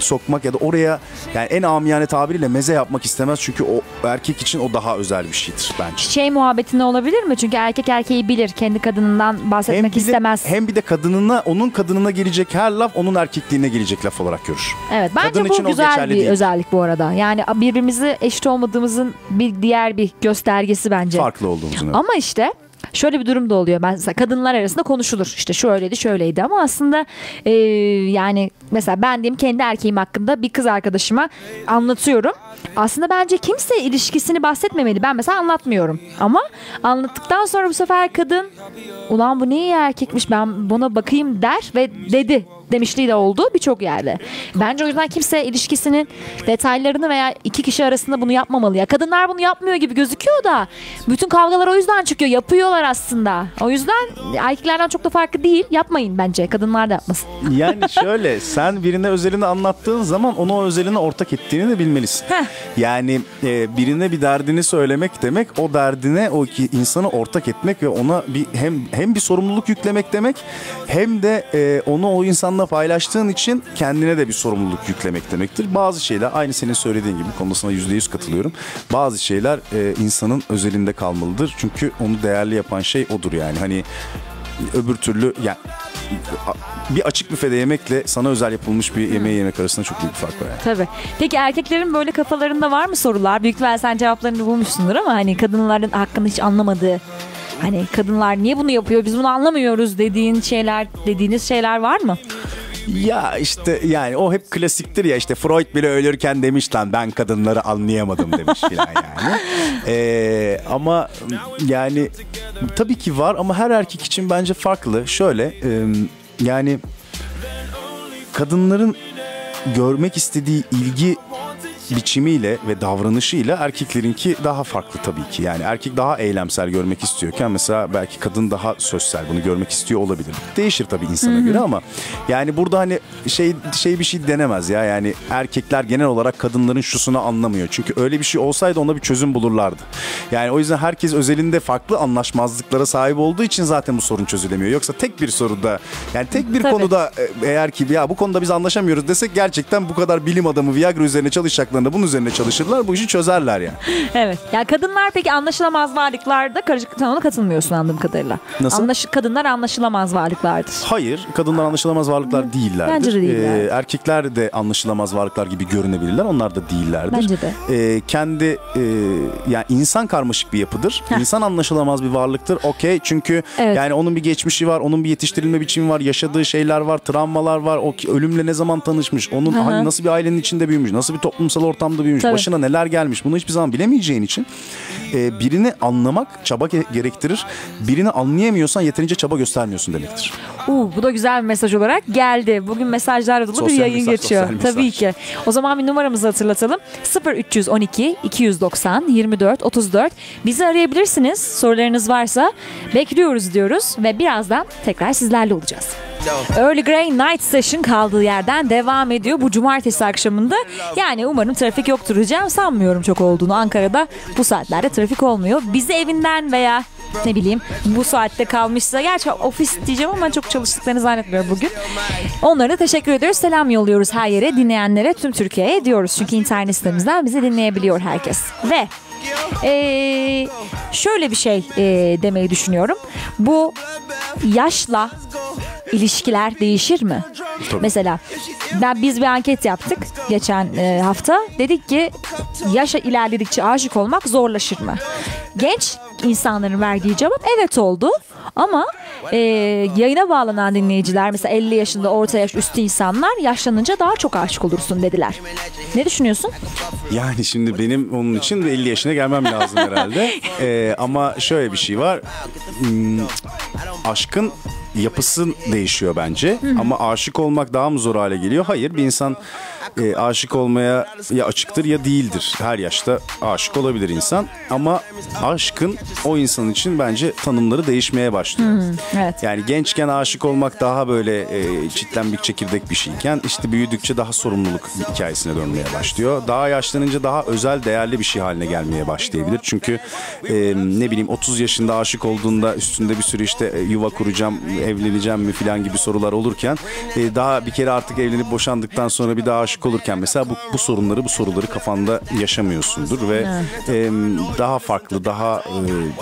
sokmak ya da oraya, yani en amiyane tabiriyle meze yapmak istemez. Çünkü o erkek için o daha özel bir şeydir bence. Şey muhabbetinde olabilir mi? Çünkü erkek erkeği bilir, kendi kadınından bahsetmek istemez. Hem bir de kadınına, onun kadınına gelecek her laf onun erkekliğine gelecek laf olarak görür. Evet, bence kadın bu için güzel bir özellik bu arada. Yani birbirimize eşit olmadığımızın bir diğer bir göstergesi bence. Farklı olduğumuzun. Evet. Ama işte şöyle bir durum da oluyor. Mesela kadınlar arasında konuşulur. İşte şöyleydi, şöyleydi ama aslında yani mesela ben diyeyim kendi erkeğim hakkında bir kız arkadaşıma anlatıyorum. Aslında bence kimse ilişkisini bahsetmemeli. Ben mesela anlatmıyorum. Ama anlattıktan sonra bu sefer kadın ulan bu ne iyi erkekmiş, ben buna bakayım der ve dedi demişliği de oldu birçok yerde. Bence o yüzden kimse ilişkisinin detaylarını veya iki kişi arasında bunu yapmamalı. Ya kadınlar bunu yapmıyor gibi gözüküyor da bütün kavgalar o yüzden çıkıyor. Yapıyorlar aslında. O yüzden erkeklerden çok da farklı değil. Yapmayın bence. Kadınlar da yapmasın. Yani şöyle sen birine özelini anlattığın zaman onu o özelini ortak ettiğini de bilmelisin. Yani birine bir derdini söylemek demek o derdine o insanı ortak etmek ve ona bir hem bir sorumluluk yüklemek demek, hem de onu o insanla paylaştığın için kendine de bir sorumluluk yüklemek demektir. Bazı şeyler aynı senin söylediğin gibi, konusuna %100 katılıyorum. Bazı şeyler insanın özelinde kalmalıdır. Çünkü onu değerli yapan şey odur yani. Hani öbür türlü yani bir açık büfede yemekle sana özel yapılmış bir yemeği yemek arasında çok büyük bir fark var yani. Tabii. Peki erkeklerin böyle kafalarında var mı sorular? Büyük ihtimalle sen cevaplarını bulmuşsundur ama hani kadınların hakkında hiç anlamadığı, hani kadınlar niye bunu yapıyor, biz bunu anlamıyoruz dediğiniz şeyler var mı? Ya işte yani o hep klasiktir ya, işte Freud bile ölürken demiş lan ben kadınları anlayamadım demiş filan yani. Ama yani tabii ki var ama her erkek için bence farklı. Şöyle yani kadınların görmek istediği ilgi biçimiyle ve davranışıyla erkeklerinki daha farklı tabii ki. Yani erkek daha eylemsel görmek istiyorken mesela belki kadın daha sözsel bunu görmek istiyor olabilir. Değişir tabii insana göre ama yani burada hani şey bir şey denemez ya. Yani erkekler genel olarak kadınların şusunu anlamıyor. Çünkü öyle bir şey olsaydı ona bir çözüm bulurlardı. Yani o yüzden herkes özelinde farklı anlaşmazlıklara sahip olduğu için zaten bu sorun çözülemiyor. Yoksa tek bir soruda, yani tek bir konuda eğer ki ya bu konuda biz anlaşamıyoruz desek, gerçekten bu kadar bilim adamı Viagra üzerine çalışacaklar, bunun üzerine çalışırlar, bu işi çözerler yani. Evet. Ya kadınlar peki anlaşılamaz varlıklarda karışıklıktan, ona katılmıyorsun anladığım kadarıyla. Nasıl? Kadınlar anlaşılamaz varlıklardır. Hayır. Kadınlar anlaşılamaz varlıklar değillerdir. Bence de değiller. Erkekler de anlaşılamaz varlıklar gibi görünebilirler. Onlar da değillerdir. Bence de. Kendi yani insan karmaşık bir yapıdır. İnsan anlaşılamaz bir varlıktır. Okey. Çünkü yani onun bir geçmişi var. Onun bir yetiştirilme biçimi var. Yaşadığı şeyler var. Travmalar var. O ölümle ne zaman tanışmış? Onun hani nasıl bir ailenin içinde büyümüş? Nasıl bir toplumsal ortamda büyümüş, tabii, başına neler gelmiş, bunu hiçbir zaman bilemeyeceğin için birini anlamak çaba gerektirir. Birini anlayamıyorsan yeterince çaba göstermiyorsun demektir. Bu da güzel bir mesaj olarak geldi. Bugün mesajlar dolu bir yayın mesaj, geçiyor. Tabii ki. O zaman bir numaramızı hatırlatalım. 0312 290 24 34. Bizi arayabilirsiniz. Sorularınız varsa bekliyoruz diyoruz ve birazdan tekrar sizlerle olacağız. Early Grey Night Session kaldığı yerden devam ediyor bu cumartesi akşamında. Yani umarım trafik yoktur diyeceğim. Sanmıyorum çok olduğunu. Ankara'da bu saatlerde trafik olmuyor. Bizi evinden veya ne bileyim bu saatte kalmışsa, gerçi ofis diyeceğim ama çok çalıştıklarını zannetmiyorum bugün. Onlara da teşekkür ediyoruz. Selam yolluyoruz her yere, dinleyenlere, tüm Türkiye'ye diyoruz. Çünkü internet sitemizden bizi dinleyebiliyor herkes. Ve şöyle bir şey demeyi düşünüyorum. Bu yaşla İlişkiler değişir mi? Tabii. Mesela biz bir anket yaptık geçen hafta. Dedik ki yaşa ilerledikçe aşık olmak zorlaşır mı? Genç insanların verdiği cevap evet oldu. Ama yayına bağlanan dinleyiciler, mesela 50 yaşında orta yaş üstü insanlar, yaşlanınca daha çok aşık olursun dediler. Ne düşünüyorsun? Yani şimdi benim onun için 50 yaşına gelmem lazım herhalde. Ama şöyle bir şey var. Aşkın yapısı değişiyor bence. Ama aşık olmak daha mı zor hale geliyor? Hayır, bir insan aşık olmaya ya açıktır ya değildir. Her yaşta aşık olabilir insan. Ama aşkın o insan için bence tanımları değişmeye başlıyor. Evet. Yani gençken aşık olmak daha böyle çitlenbik çekirdek bir şeyken, işte büyüdükçe daha sorumluluk hikayesine dönmeye başlıyor. Daha yaşlanınca daha özel, değerli bir şey haline gelmeye başlayabilir. Çünkü ne bileyim 30 yaşında aşık olduğunda üstünde bir sürü işte yuva kuracağım, evleneceğim mi filan gibi sorular olurken, daha bir kere artık evlenip boşandıktan sonra bir daha aşık olurken mesela bu sorunları, bu soruları kafanda yaşamıyorsundur ve daha farklı, daha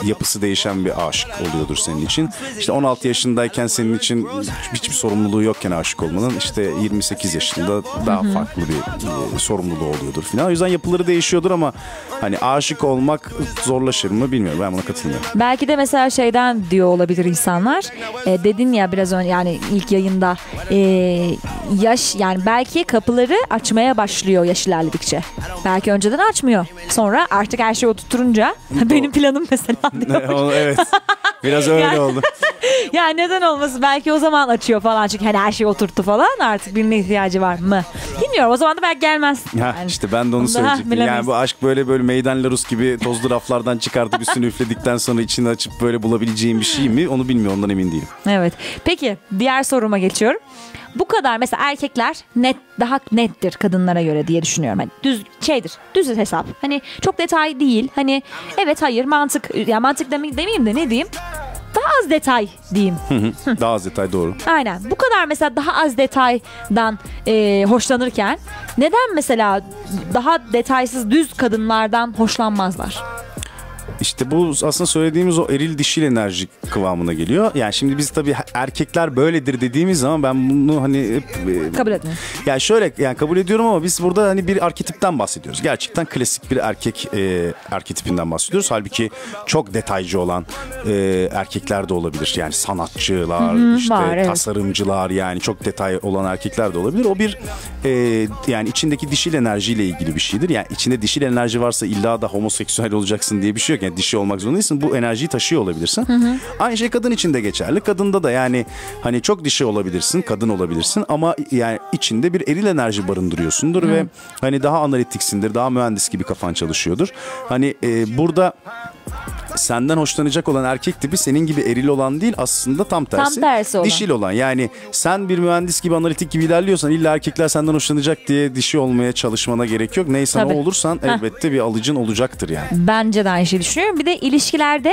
yapısı değişen bir aşık oluyordur senin için. İşte 16 yaşındayken senin için hiçbir sorumluluğu yokken aşık olmanın, işte 28 yaşında daha farklı bir sorumluluğu oluyordur filan. O yüzden yapıları değişiyordur ama hani aşık olmak zorlaşır mı bilmiyorum. Ben buna katılmıyorum. Belki de mesela şeyden diyor olabilir insanlar. Dedin ya biraz önce, yani ilk yayında yaş, yani belki kapıları açmaya başlıyor yaş ilerledikçe. Belki önceden açmıyor. Sonra artık her şeyi oturtunca benim planım mesela diyor. Evet. Biraz öyle yani, oldu. Yani neden olmasın? Belki o zaman açıyor falan. Çünkü hani her şey oturttu falan. Artık birine ihtiyacı var mı? Bilmiyorum. O zaman da belki gelmez. Yani. İşte ben de onu söyleyecektim. Yani bu aşk böyle meydan larus gibi tozlu raflardan çıkartıp üstünü üfledikten sonra içini açıp böyle bulabileceğim bir şey mi? Onu bilmiyorum. Ondan emin değilim. Evet. Peki diğer soruma geçiyorum. Bu kadar mesela erkekler daha nettir kadınlara göre diye düşünüyorum. Hani düz hesap. Hani çok detay değil. Hani evet, hayır, mantık. Ya mantık demeyeyim de ne diyeyim? Daha az detay diyeyim. Daha az detay, doğru. Aynen. Bu kadar mesela daha az detaydan hoşlanırken neden mesela daha detaysız düz kadınlardan hoşlanmazlar? İşte bu aslında söylediğimiz o eril dişil enerji kıvamına geliyor. Yani şimdi biz tabii erkekler böyledir dediğimiz zaman ben bunu hani hep kabul etmiyorum. Yani şöyle, yani kabul ediyorum ama biz burada hani bir arketipten bahsediyoruz. Gerçekten klasik bir erkek arketipinden bahsediyoruz. Halbuki çok detaycı olan erkekler de olabilir. Yani sanatçılar, işte var, tasarımcılar, evet, yani çok detay olan erkekler de olabilir. O bir yani içindeki dişil enerjiyle ilgili bir şeydir. Yani içinde dişil enerji varsa illa da homoseksüel olacaksın diye bir şey yok. Yani dişi olmak zorundaysın. Bu enerjiyi taşıyor olabilirsin. Aynı şey kadın için de geçerli. Kadında da yani hani çok dişi olabilirsin, kadın olabilirsin ama yani içinde bir eril enerji barındırıyorsundur ve hani daha analitiksindir, daha mühendis gibi kafan çalışıyordur. Hani burada senden hoşlanacak olan erkek tipi senin gibi eril olan değil, aslında tam tersi. Tam tersi olan. Dişil olan. Yani sen bir mühendis gibi, analitik gibi ilerliyorsan illa erkekler senden hoşlanacak diye dişi olmaya çalışmana gerek yok. Neyse, ne olursan elbette bir alıcın olacaktır yani. Bence de aynı şey düşünüyorum. Bir de ilişkilerde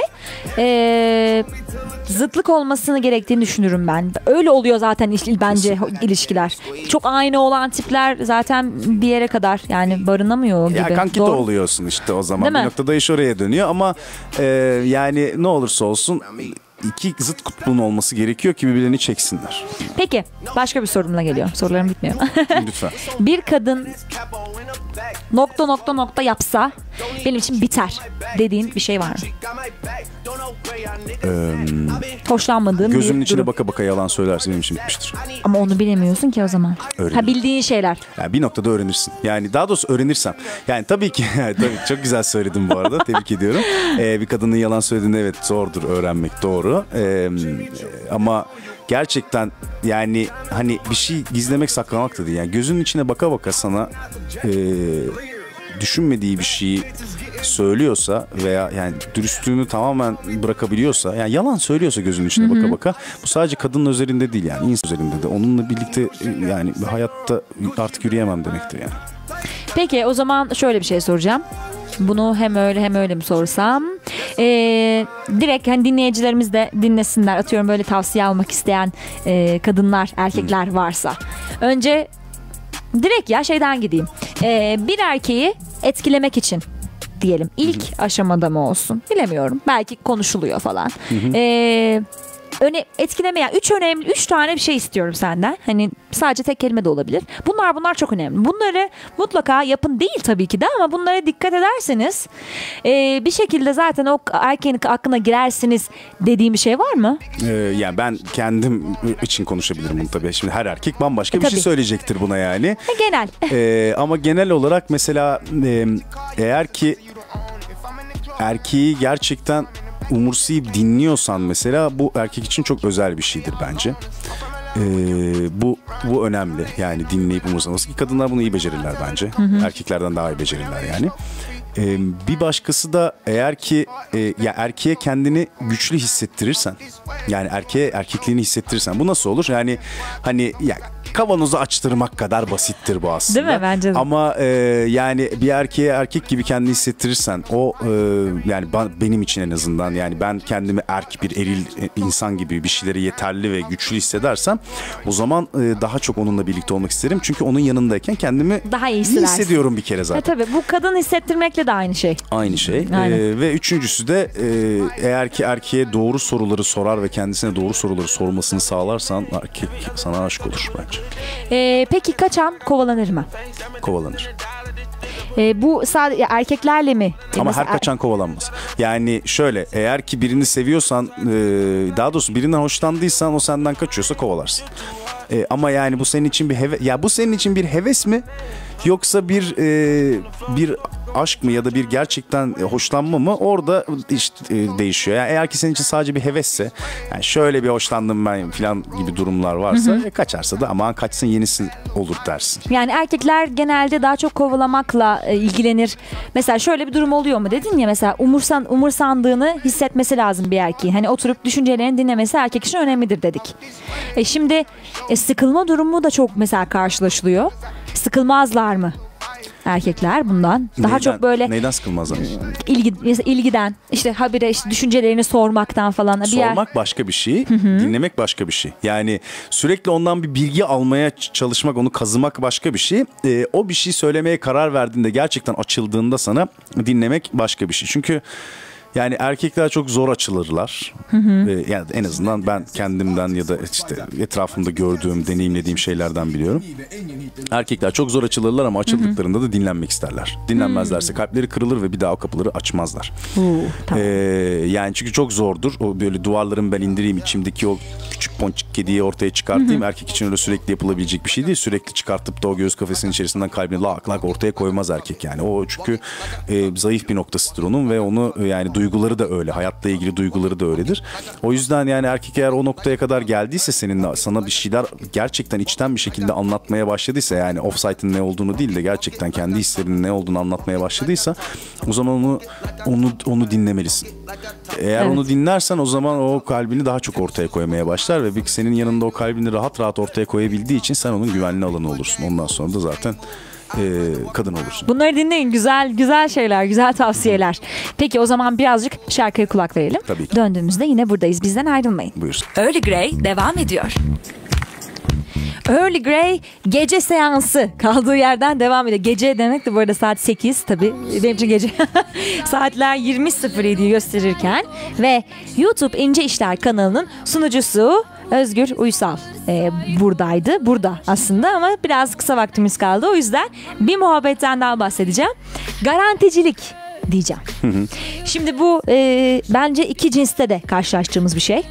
zıtlık olmasını gerektiğini düşünürüm ben. Öyle oluyor zaten bence ilişkiler. Çok aynı olan tipler zaten bir yere kadar yani barınamıyor gibi. Ya kanki de oluyorsun işte o zaman. Bir noktada iş oraya dönüyor ama yani ne olursa olsun iki zıt kutbunun olması gerekiyor ki birbirlerini çeksinler. Peki başka bir sorumla geliyorum. Sorularım bitmiyor. Lütfen. Bir kadın nokta nokta nokta yapsa benim için biter dediğin bir şey var mı? Hoşlanmadığım gözümün içine durum. Baka baka yalan söylerse benim için bitmiştir. Ama onu bilemiyorsun ki o zaman. Öğrenim. Ha, bildiğin şeyler. Yani bir noktada öğrenirsin. Yani daha doğrusu öğrenirsem. Yani tabii ki tabii çok güzel söyledim bu arada. Tebrik ediyorum. Bir kadının yalan söylediğinde evet zordur öğrenmek, doğru. Ama gerçekten yani hani bir şey gizlemek, saklamak da değil. Yani gözünün içine baka baka sana düşünmediği bir şeyi söylüyorsa veya yani dürüstlüğünü tamamen bırakabiliyorsa, yani yalan söylüyorsa gözünün içine baka baka, bu sadece kadının özelinde değil yani insan özelinde de, onunla birlikte yani hayatta artık yürüyemem demektir yani. Peki o zaman şöyle bir şey soracağım. Bunu hem öyle hem öyle mi sorsam? Direkt hani dinleyicilerimiz de dinlesinler. Atıyorum böyle tavsiye almak isteyen kadınlar, erkekler varsa. Önce direkt ya şeyden gideyim. Bir erkeği etkilemek için diyelim. İlk aşamada mı olsun? Bilemiyorum. Belki konuşuluyor falan. Etkilemeyen üç tane bir şey istiyorum senden. Hani sadece tek kelime de olabilir. Bunlar çok önemli. Bunları mutlaka yapın değil tabii ki de, ama bunlara dikkat ederseniz bir şekilde zaten o erkeğin aklına girersiniz dediğim bir şey var mı? Yani ben kendim için konuşabilirim bunu tabii. Şimdi her erkek bambaşka bir şey söyleyecektir buna yani. Genel. Ama genel olarak mesela eğer ki erkeği gerçekten umursayıp dinliyorsan mesela, bu erkek için çok özel bir şeydir bence. Bu önemli yani, dinleyip umursaması ki kadınlar bunu iyi becerirler bence. Erkeklerden daha iyi becerirler yani. Bir başkası da eğer ki ya erkeğe kendini güçlü hissettirirsen, yani erkeğe erkekliğini hissettirirsen, bu nasıl olur? Yani hani ya kavanozu açtırmak kadar basittir bu aslında. Değil mi? Bence de. Ama yani bir erkeğe erkek gibi kendini hissettirirsen, o yani benim için en azından, yani ben kendimi eril insan gibi, bir şeylere yeterli ve güçlü hissedersem, o zaman daha çok onunla birlikte olmak isterim. Çünkü onun yanındayken kendimi daha iyi hissediyorum bir kere zaten. Tabii bu kadın hissettirmekle de aynı şey. Aynı şey. Ve üçüncüsü de eğer ki erkeğe doğru soruları sorar ve kendisine doğru soruları sormasını sağlarsan, erkek sana aşık olur bence. Peki kaçan kovalanır mı? Kovalanır. Bu sadece erkeklerle mi? Ama mesela her kaçan kovalanmaz. Yani şöyle, eğer ki birini seviyorsan, daha doğrusu birinden hoşlandıysan, o senden kaçıyorsa kovalarsın. Ama yani bu senin için bir heves mi? Yoksa bir aşk mı ya da bir gerçekten hoşlanma mı? Orada işte değişiyor. Yani eğer ki senin için sadece bir hevesse, yani şöyle bir hoşlandım ben falan gibi durumlar varsa, kaçarsa da aman kaçsın yenisi olur dersin. Yani erkekler genelde daha çok kovalamakla ilgilenir. Mesela şöyle bir durum oluyor mu dedin ya, mesela umursandığını hissetmesi lazım bir erkeğin. Hani oturup düşüncelerini dinlemesi erkek için önemlidir dedik. Şimdi sıkılma durumu da çok mesela karşılaşılıyor. Sıkılmazlar mı erkekler bundan? Daha çok böyle neyden sıkılmazlar? İlgiden, işte habire işte düşüncelerini sormaktan falan. Sormak başka bir şey, dinlemek başka bir şey. Yani sürekli ondan bir bilgi almaya çalışmak, onu kazımak başka bir şey. O bir şey söylemeye karar verdiğinde, gerçekten açıldığında sana, dinlemek başka bir şey. Çünkü yani erkekler çok zor açılırlar. Yani en azından ben kendimden ya da işte etrafımda gördüğüm, deneyimlediğim şeylerden biliyorum. Erkekler çok zor açılırlar ama açıldıklarında da dinlenmek isterler. Dinlenmezlerse kalpleri kırılır ve bir daha o kapıları açmazlar. Yani çünkü çok zordur. O böyle duvarların ben indireyim, içimdeki o küçük ponçik kediyi ortaya çıkartayım. Erkek için öyle sürekli yapılabilecek bir şey değil. Sürekli çıkartıp da o göğüs kafesinin içerisinden kalbini lak ortaya koymaz erkek yani. O çünkü zayıf bir noktasıdır onun ve onu yani duyguları da öyle. Hayatla ilgili duyguları da öyledir. O yüzden yani erkek eğer o noktaya kadar geldiyse seninle, sana bir şeyler gerçekten içten bir şekilde anlatmaya başladıysa, yani offside'ın ne olduğunu değil de gerçekten kendi hislerinin ne olduğunu anlatmaya başladıysa, o zaman onu dinlemelisin. Eğer onu dinlersen, o zaman o kalbini daha çok ortaya koymaya başlar ve senin yanında o kalbini rahat rahat ortaya koyabildiği için sen onun güvenli alanı olursun. Ondan sonra da zaten kadın olursun. Bunları dinleyin. Güzel şeyler, güzel tavsiyeler. Peki o zaman birazcık şarkıya kulak verelim. Tabii ki. Döndüğümüzde yine buradayız. Bizden ayrılmayın. Buyursun. Early Grey devam ediyor. Early Grey gece seansı kaldığı yerden devam ediyor. Gece demek de bu arada saat 8 tabii. Benim için gece. Saatler 20.07'yi gösterirken ve YouTube İnce İşler kanalının sunucusu Özgür Uysal buradaydı. Burada aslında ama biraz kısa vaktimiz kaldı. O yüzden bir muhabbetten daha bahsedeceğim. Garanticilik diyeceğim. Şimdi bu bence iki cinste de karşılaştığımız bir şey.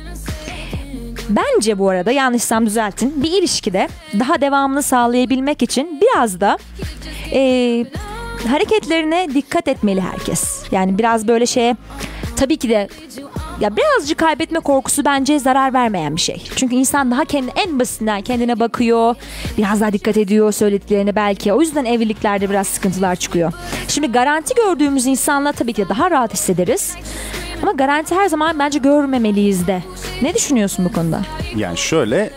Bence bu arada, yanlışsam düzeltin, bir ilişkide daha devamını sağlayabilmek için biraz da hareketlerine dikkat etmeli herkes. Yani biraz böyle şeye, tabii ki de ya birazcık kaybetme korkusu bence zarar vermeyen bir şey. Çünkü insan daha kendi en basitinden kendine bakıyor, biraz daha dikkat ediyor söylediklerine belki. O yüzden evliliklerde biraz sıkıntılar çıkıyor. Şimdi garanti gördüğümüz insanla tabii ki daha rahat hissederiz. Ama garanti her zaman bence görmemeliyiz de. Ne düşünüyorsun bu konuda? Yani şöyle,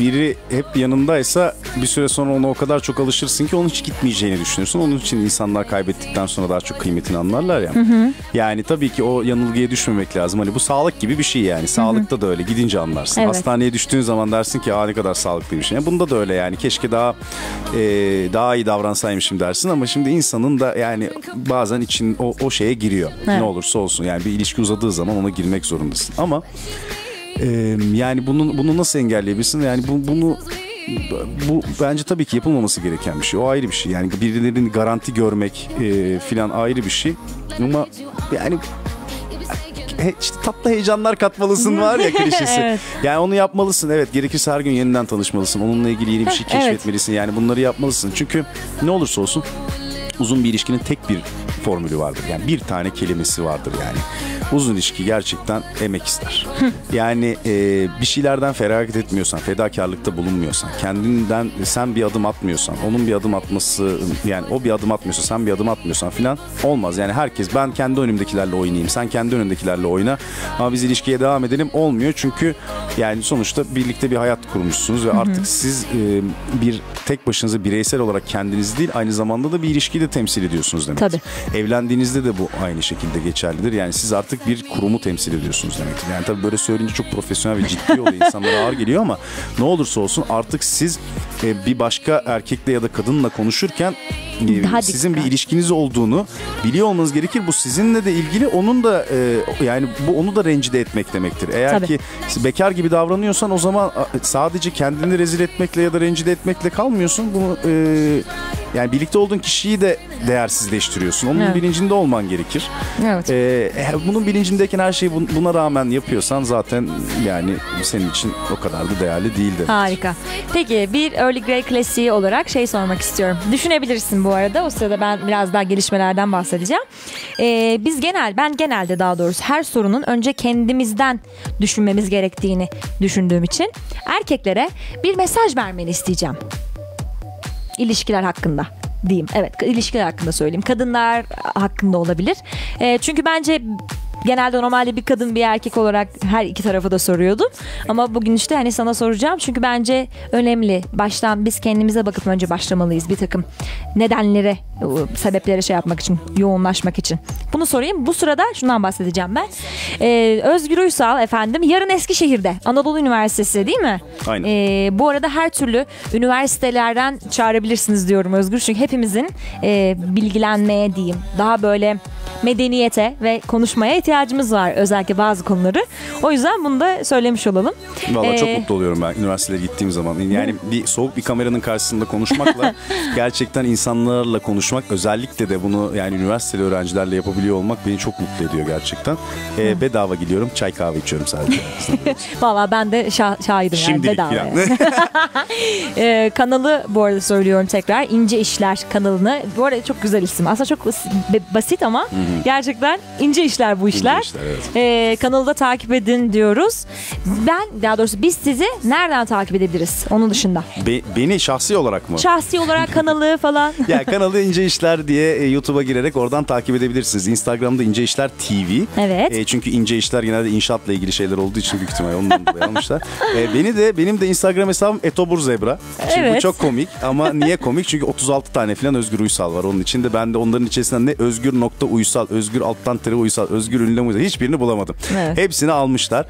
biri hep yanındaysa bir süre sonra ona o kadar çok alışırsın ki onun hiç gitmeyeceğini düşünürsün. Onun için insanlar kaybettikten sonra daha çok kıymetini anlarlar ya. Hı hı. Yani tabii ki o yanılgıya düşmemek lazım. Hani bu sağlık gibi bir şey yani. Sağlıkta da öyle, gidince anlarsın. Evet. Hastaneye düştüğün zaman dersin ki ne kadar sağlıklıymış. Yani bunda da öyle yani. Keşke daha iyi davransaymışım dersin ama şimdi insanın da yani bazen için o şeye giriyor. Evet. Ne olursa olsun yani bir ilişki uzadığı zaman ona girmek zorundasın. Ama yani bunu nasıl engelleyebilirsin? Yani bu bence tabii ki yapılmaması gereken bir şey. O ayrı bir şey. Yani birilerinin garanti görmek filan ayrı bir şey. Ama yani işte tatlı heyecanlar katmalısın var ya klişesi. Evet. Yani onu yapmalısın. Evet, gerekirse her gün yeniden tanışmalısın. Onunla ilgili yeni bir şey keşfetmelisin. Evet. Yani bunları yapmalısın. Çünkü ne olursa olsun uzun bir ilişkinin tek bir formülü vardır. Yani bir tane kelimesi vardır yani. Uzun ilişki gerçekten emek ister. Yani bir şeylerden feragat etmiyorsan, fedakarlıkta bulunmuyorsan, kendinden sen bir adım atmıyorsan, onun bir adım atması, yani o bir adım atmıyorsa sen bir adım atmıyorsan filan olmaz. Yani herkes ben kendi önümdekilerle oynayayım, sen kendi önündekilerle oyna ama biz ilişkiye devam edelim olmuyor. Çünkü yani sonuçta birlikte bir hayat kurmuşsunuz ve artık siz bir tek başınıza bireysel olarak kendiniz değil, aynı zamanda da bir ilişkiyi de temsil ediyorsunuz demek. Tabii. Evlendiğinizde de bu aynı şekilde geçerlidir. Yani siz artık bir kurumu temsil ediyorsunuz demektir. Yani tabii böyle söyleyince çok profesyonel ve ciddi oluyor. İnsanlara ağır geliyor ama ne olursa olsun artık siz bir başka erkekle ya da kadınla konuşurken sizin bir ilişkiniz olduğunu biliyor olmanız gerekir. Bu sizinle de ilgili, onun da yani bu onu da rencide etmek demektir. Eğer ki bekar gibi davranıyorsan o zaman sadece kendini rezil etmekle ya da rencide etmekle kalmıyorsun. Bunu yani birlikte olduğun kişiyi de değersizleştiriyorsun. Onun bilincinde olman gerekir. Evet. Bunun bilincindeyken her şeyi buna rağmen yapıyorsan zaten yani senin için o kadar da değerli değil demektir. Harika. Peki bir Early Grey klasiği olarak sormak istiyorum. Düşünebilirsin bu arada. O sırada ben biraz daha gelişmelerden bahsedeceğim. Ben genelde daha doğrusu her sorunun önce kendimizden düşünmemiz gerektiğini düşündüğüm için erkeklere bir mesaj vermeni isteyeceğim. İlişkiler hakkında diyeyim. Evet, ilişkiler hakkında söyleyeyim. Kadınlar hakkında olabilir. Çünkü bence genelde normalde bir kadın bir erkek olarak her iki tarafı da soruyordum. Ama bugün işte hani sana soracağım. Çünkü bence önemli. Baştan biz kendimize bakıp önce başlamalıyız. Bir takım nedenlere, sebeplere yapmak için, yoğunlaşmak için. Bunu sorayım. Bu sırada şundan bahsedeceğim ben. Özgür Uysal efendim yarın Eskişehir'de. Anadolu Üniversitesi değil mi? Aynen. Bu arada her türlü üniversitelerden çağırabilirsiniz diyorum Özgür. Çünkü hepimizin bilgilenmeye diyeyim. Daha böyle medeniyete ve konuşmaya ihtiyacımız var, özellikle bazı konuları. O yüzden bunu da söylemiş olalım. Vallahi çok mutlu oluyorum ben üniversiteye gittiğim zaman. Yani bir soğuk bir kameranın karşısında konuşmakla gerçekten insanlarla konuşmak, özellikle de bunu yani üniversiteli öğrencilerle yapabiliyor olmak beni çok mutlu ediyor gerçekten. Bedava gidiyorum, çay kahve içiyorum sadece. Vallahi ben de şahidim yani, bedava. Yani. Kanalı bu arada söylüyorum tekrar, İnce İşler kanalını. Bu arada çok güzel isim. Aslında çok basit ama gerçekten ince işler bu işler. İnce işler, evet. Kanalı da takip edin diyoruz. Daha doğrusu biz sizi nereden takip edebiliriz onun dışında? Beni şahsi olarak mı? Şahsi olarak kanalı falan. Ya kanalı İnce İşler diye YouTube'a girerek oradan takip edebilirsiniz. Instagram'da İnce İşler TV. Evet. Çünkü İnce İşler genelde inşaatla ilgili şeyler olduğu için büyük ihtimalle ondan dolayı almışlar. Benim de Instagram hesabım etoburzebra. Çünkü bu çok komik ama niye komik? Çünkü 36 tane falan Özgür Uysal var. Onun için de ben de onların içerisinden ne Özgür nokta Uysal Uysal, Özgür alttan tere Uysal, Özgür ünlem Uysal, hiçbirini bulamadım. Evet. Hepsini almışlar.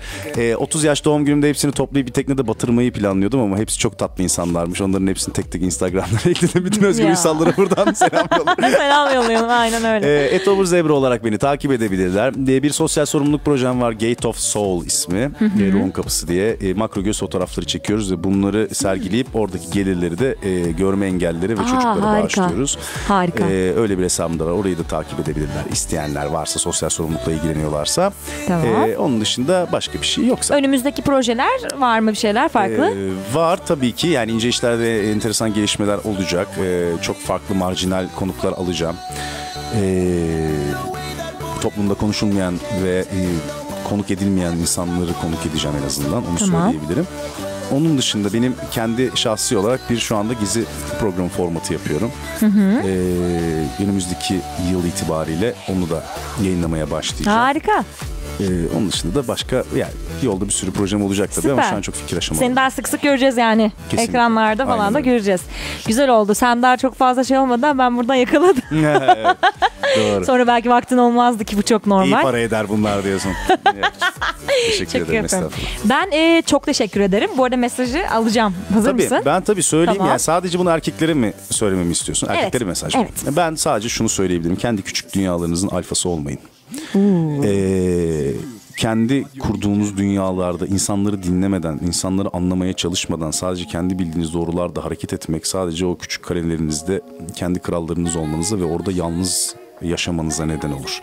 30 yaş doğum günümde hepsini toplayıp bir teknede batırmayı planlıyordum ama hepsi çok tatlı insanlarmış. Onların hepsini tek tek Instagram'lara ekledim. Bütün Özgür Uysal'lara buradan selam yolluyorum. Selam yolluyorum, aynen öyle. Etover Zebra olarak beni takip edebilirler. Bir sosyal sorumluluk projem var. Gate of Soul ismi. Ruhun kapısı diye. Makro göz fotoğrafları çekiyoruz ve bunları sergileyip oradaki gelirleri de görme engelleri ve çocuklara bağışlıyoruz. Harika. Öyle bir hesabım da var. Orayı da takip edebilirler. İsteyenler varsa, sosyal sorumlulukla ilgileniyorlarsa. Tamam. Onun dışında başka bir şey yoksa. Önümüzdeki projeler var mı, bir şeyler farklı? Var tabii ki. Yani ince işlerde enteresan gelişmeler olacak. Çok farklı marjinal konuklar alacağım. Toplumda konuşulmayan ve konuk edilmeyen insanları konuk edeceğim en azından. Onu söyleyebilirim. Onun dışında benim kendi şahsi olarak bir şu anda gezi program formatı yapıyorum. Önümüzdeki yıl itibariyle onu da yayınlamaya başlayacağım. Harika. Onun dışında da başka, yani yolda bir sürü projem olacak tabii ama şu an çok fikir aşamadım. Seni daha sık sık göreceğiz yani. Kesinlikle. Ekranlarda falan da göreceğiz. Güzel oldu. Sen daha çok fazla şey olmadan ben buradan yakaladım. Evet, doğru. Sonra belki vaktin olmazdı ki, bu çok normal. İyi para eder bunlar diyorsun. Teşekkür ederim. Ben çok teşekkür ederim. Bu arada mesajı alacağım. Hazır mısın? Ben tabii söyleyeyim. Tamam. Yani sadece bunu erkeklere mi söylememi istiyorsun? Erkeklere mesaj. Evet. Ben sadece şunu söyleyebilirim. Kendi küçük dünyalarınızın alfası olmayın. Kendi kurduğunuz dünyalarda insanları dinlemeden, insanları anlamaya çalışmadan sadece kendi bildiğiniz doğrularda hareket etmek, sadece o küçük karelerinizde kendi krallarınız olmanıza ve orada yalnız yaşamanıza neden olur.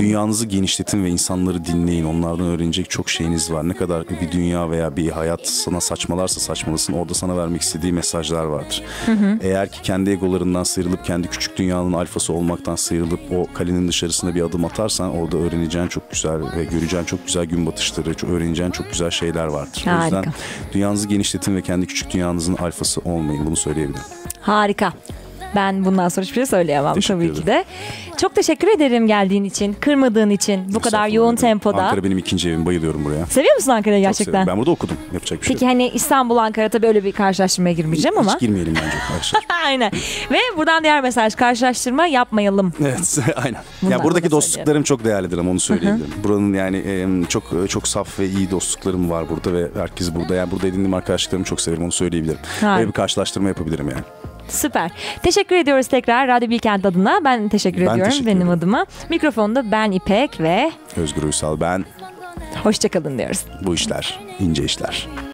Dünyanızı genişletin ve insanları dinleyin. Onlardan öğrenecek çok şeyiniz var. Ne kadar bir dünya veya bir hayat sana saçmalarsa saçmalasın, orada sana vermek istediği mesajlar vardır. Eğer ki kendi egolarından sıyrılıp, kendi küçük dünyanın alfası olmaktan sıyrılıp o kalenin dışarısına bir adım atarsan, orada öğreneceğin çok güzel ve göreceğin çok güzel gün batışları, öğreneceğin çok güzel şeyler vardır. Harika. O yüzden dünyanızı genişletin ve kendi küçük dünyanızın alfası olmayın. Bunu söyleyebilirim. Harika. Ben bundan sonra hiçbir şey söyleyemem tabii ki de. Çok teşekkür ederim geldiğin için, kırmadığın için, bu kadar yoğun tempoda. Ankara benim ikinci evim, bayılıyorum buraya. Seviyor musun Ankara'yı gerçekten? Ben burada okudum, yapacak bir şey. Peki hani İstanbul, Ankara tabii öyle bir karşılaştırmaya girmeyeceğim ama. Hiç girmeyelim bence karşılaştırma. Aynen. Ve buradan diğer mesaj, karşılaştırma yapmayalım. Evet, aynen. Yani buradaki dostluklarım çok değerlidir ama onu söyleyebilirim. Buranın yani çok çok saf ve iyi dostluklarım var burada ve herkes burada. Yani burada edindiğim arkadaşlıklarımı çok severim, onu söyleyebilirim. Böyle bir karşılaştırma yapabilirim yani. Süper. Teşekkür ediyoruz tekrar Radyo Bilkent adına. Ben teşekkür ediyorum benim adıma. Mikrofonda ben İpek ve Özgür Uysal ben. Hoşça kalın diyoruz. Bu işler ince işler.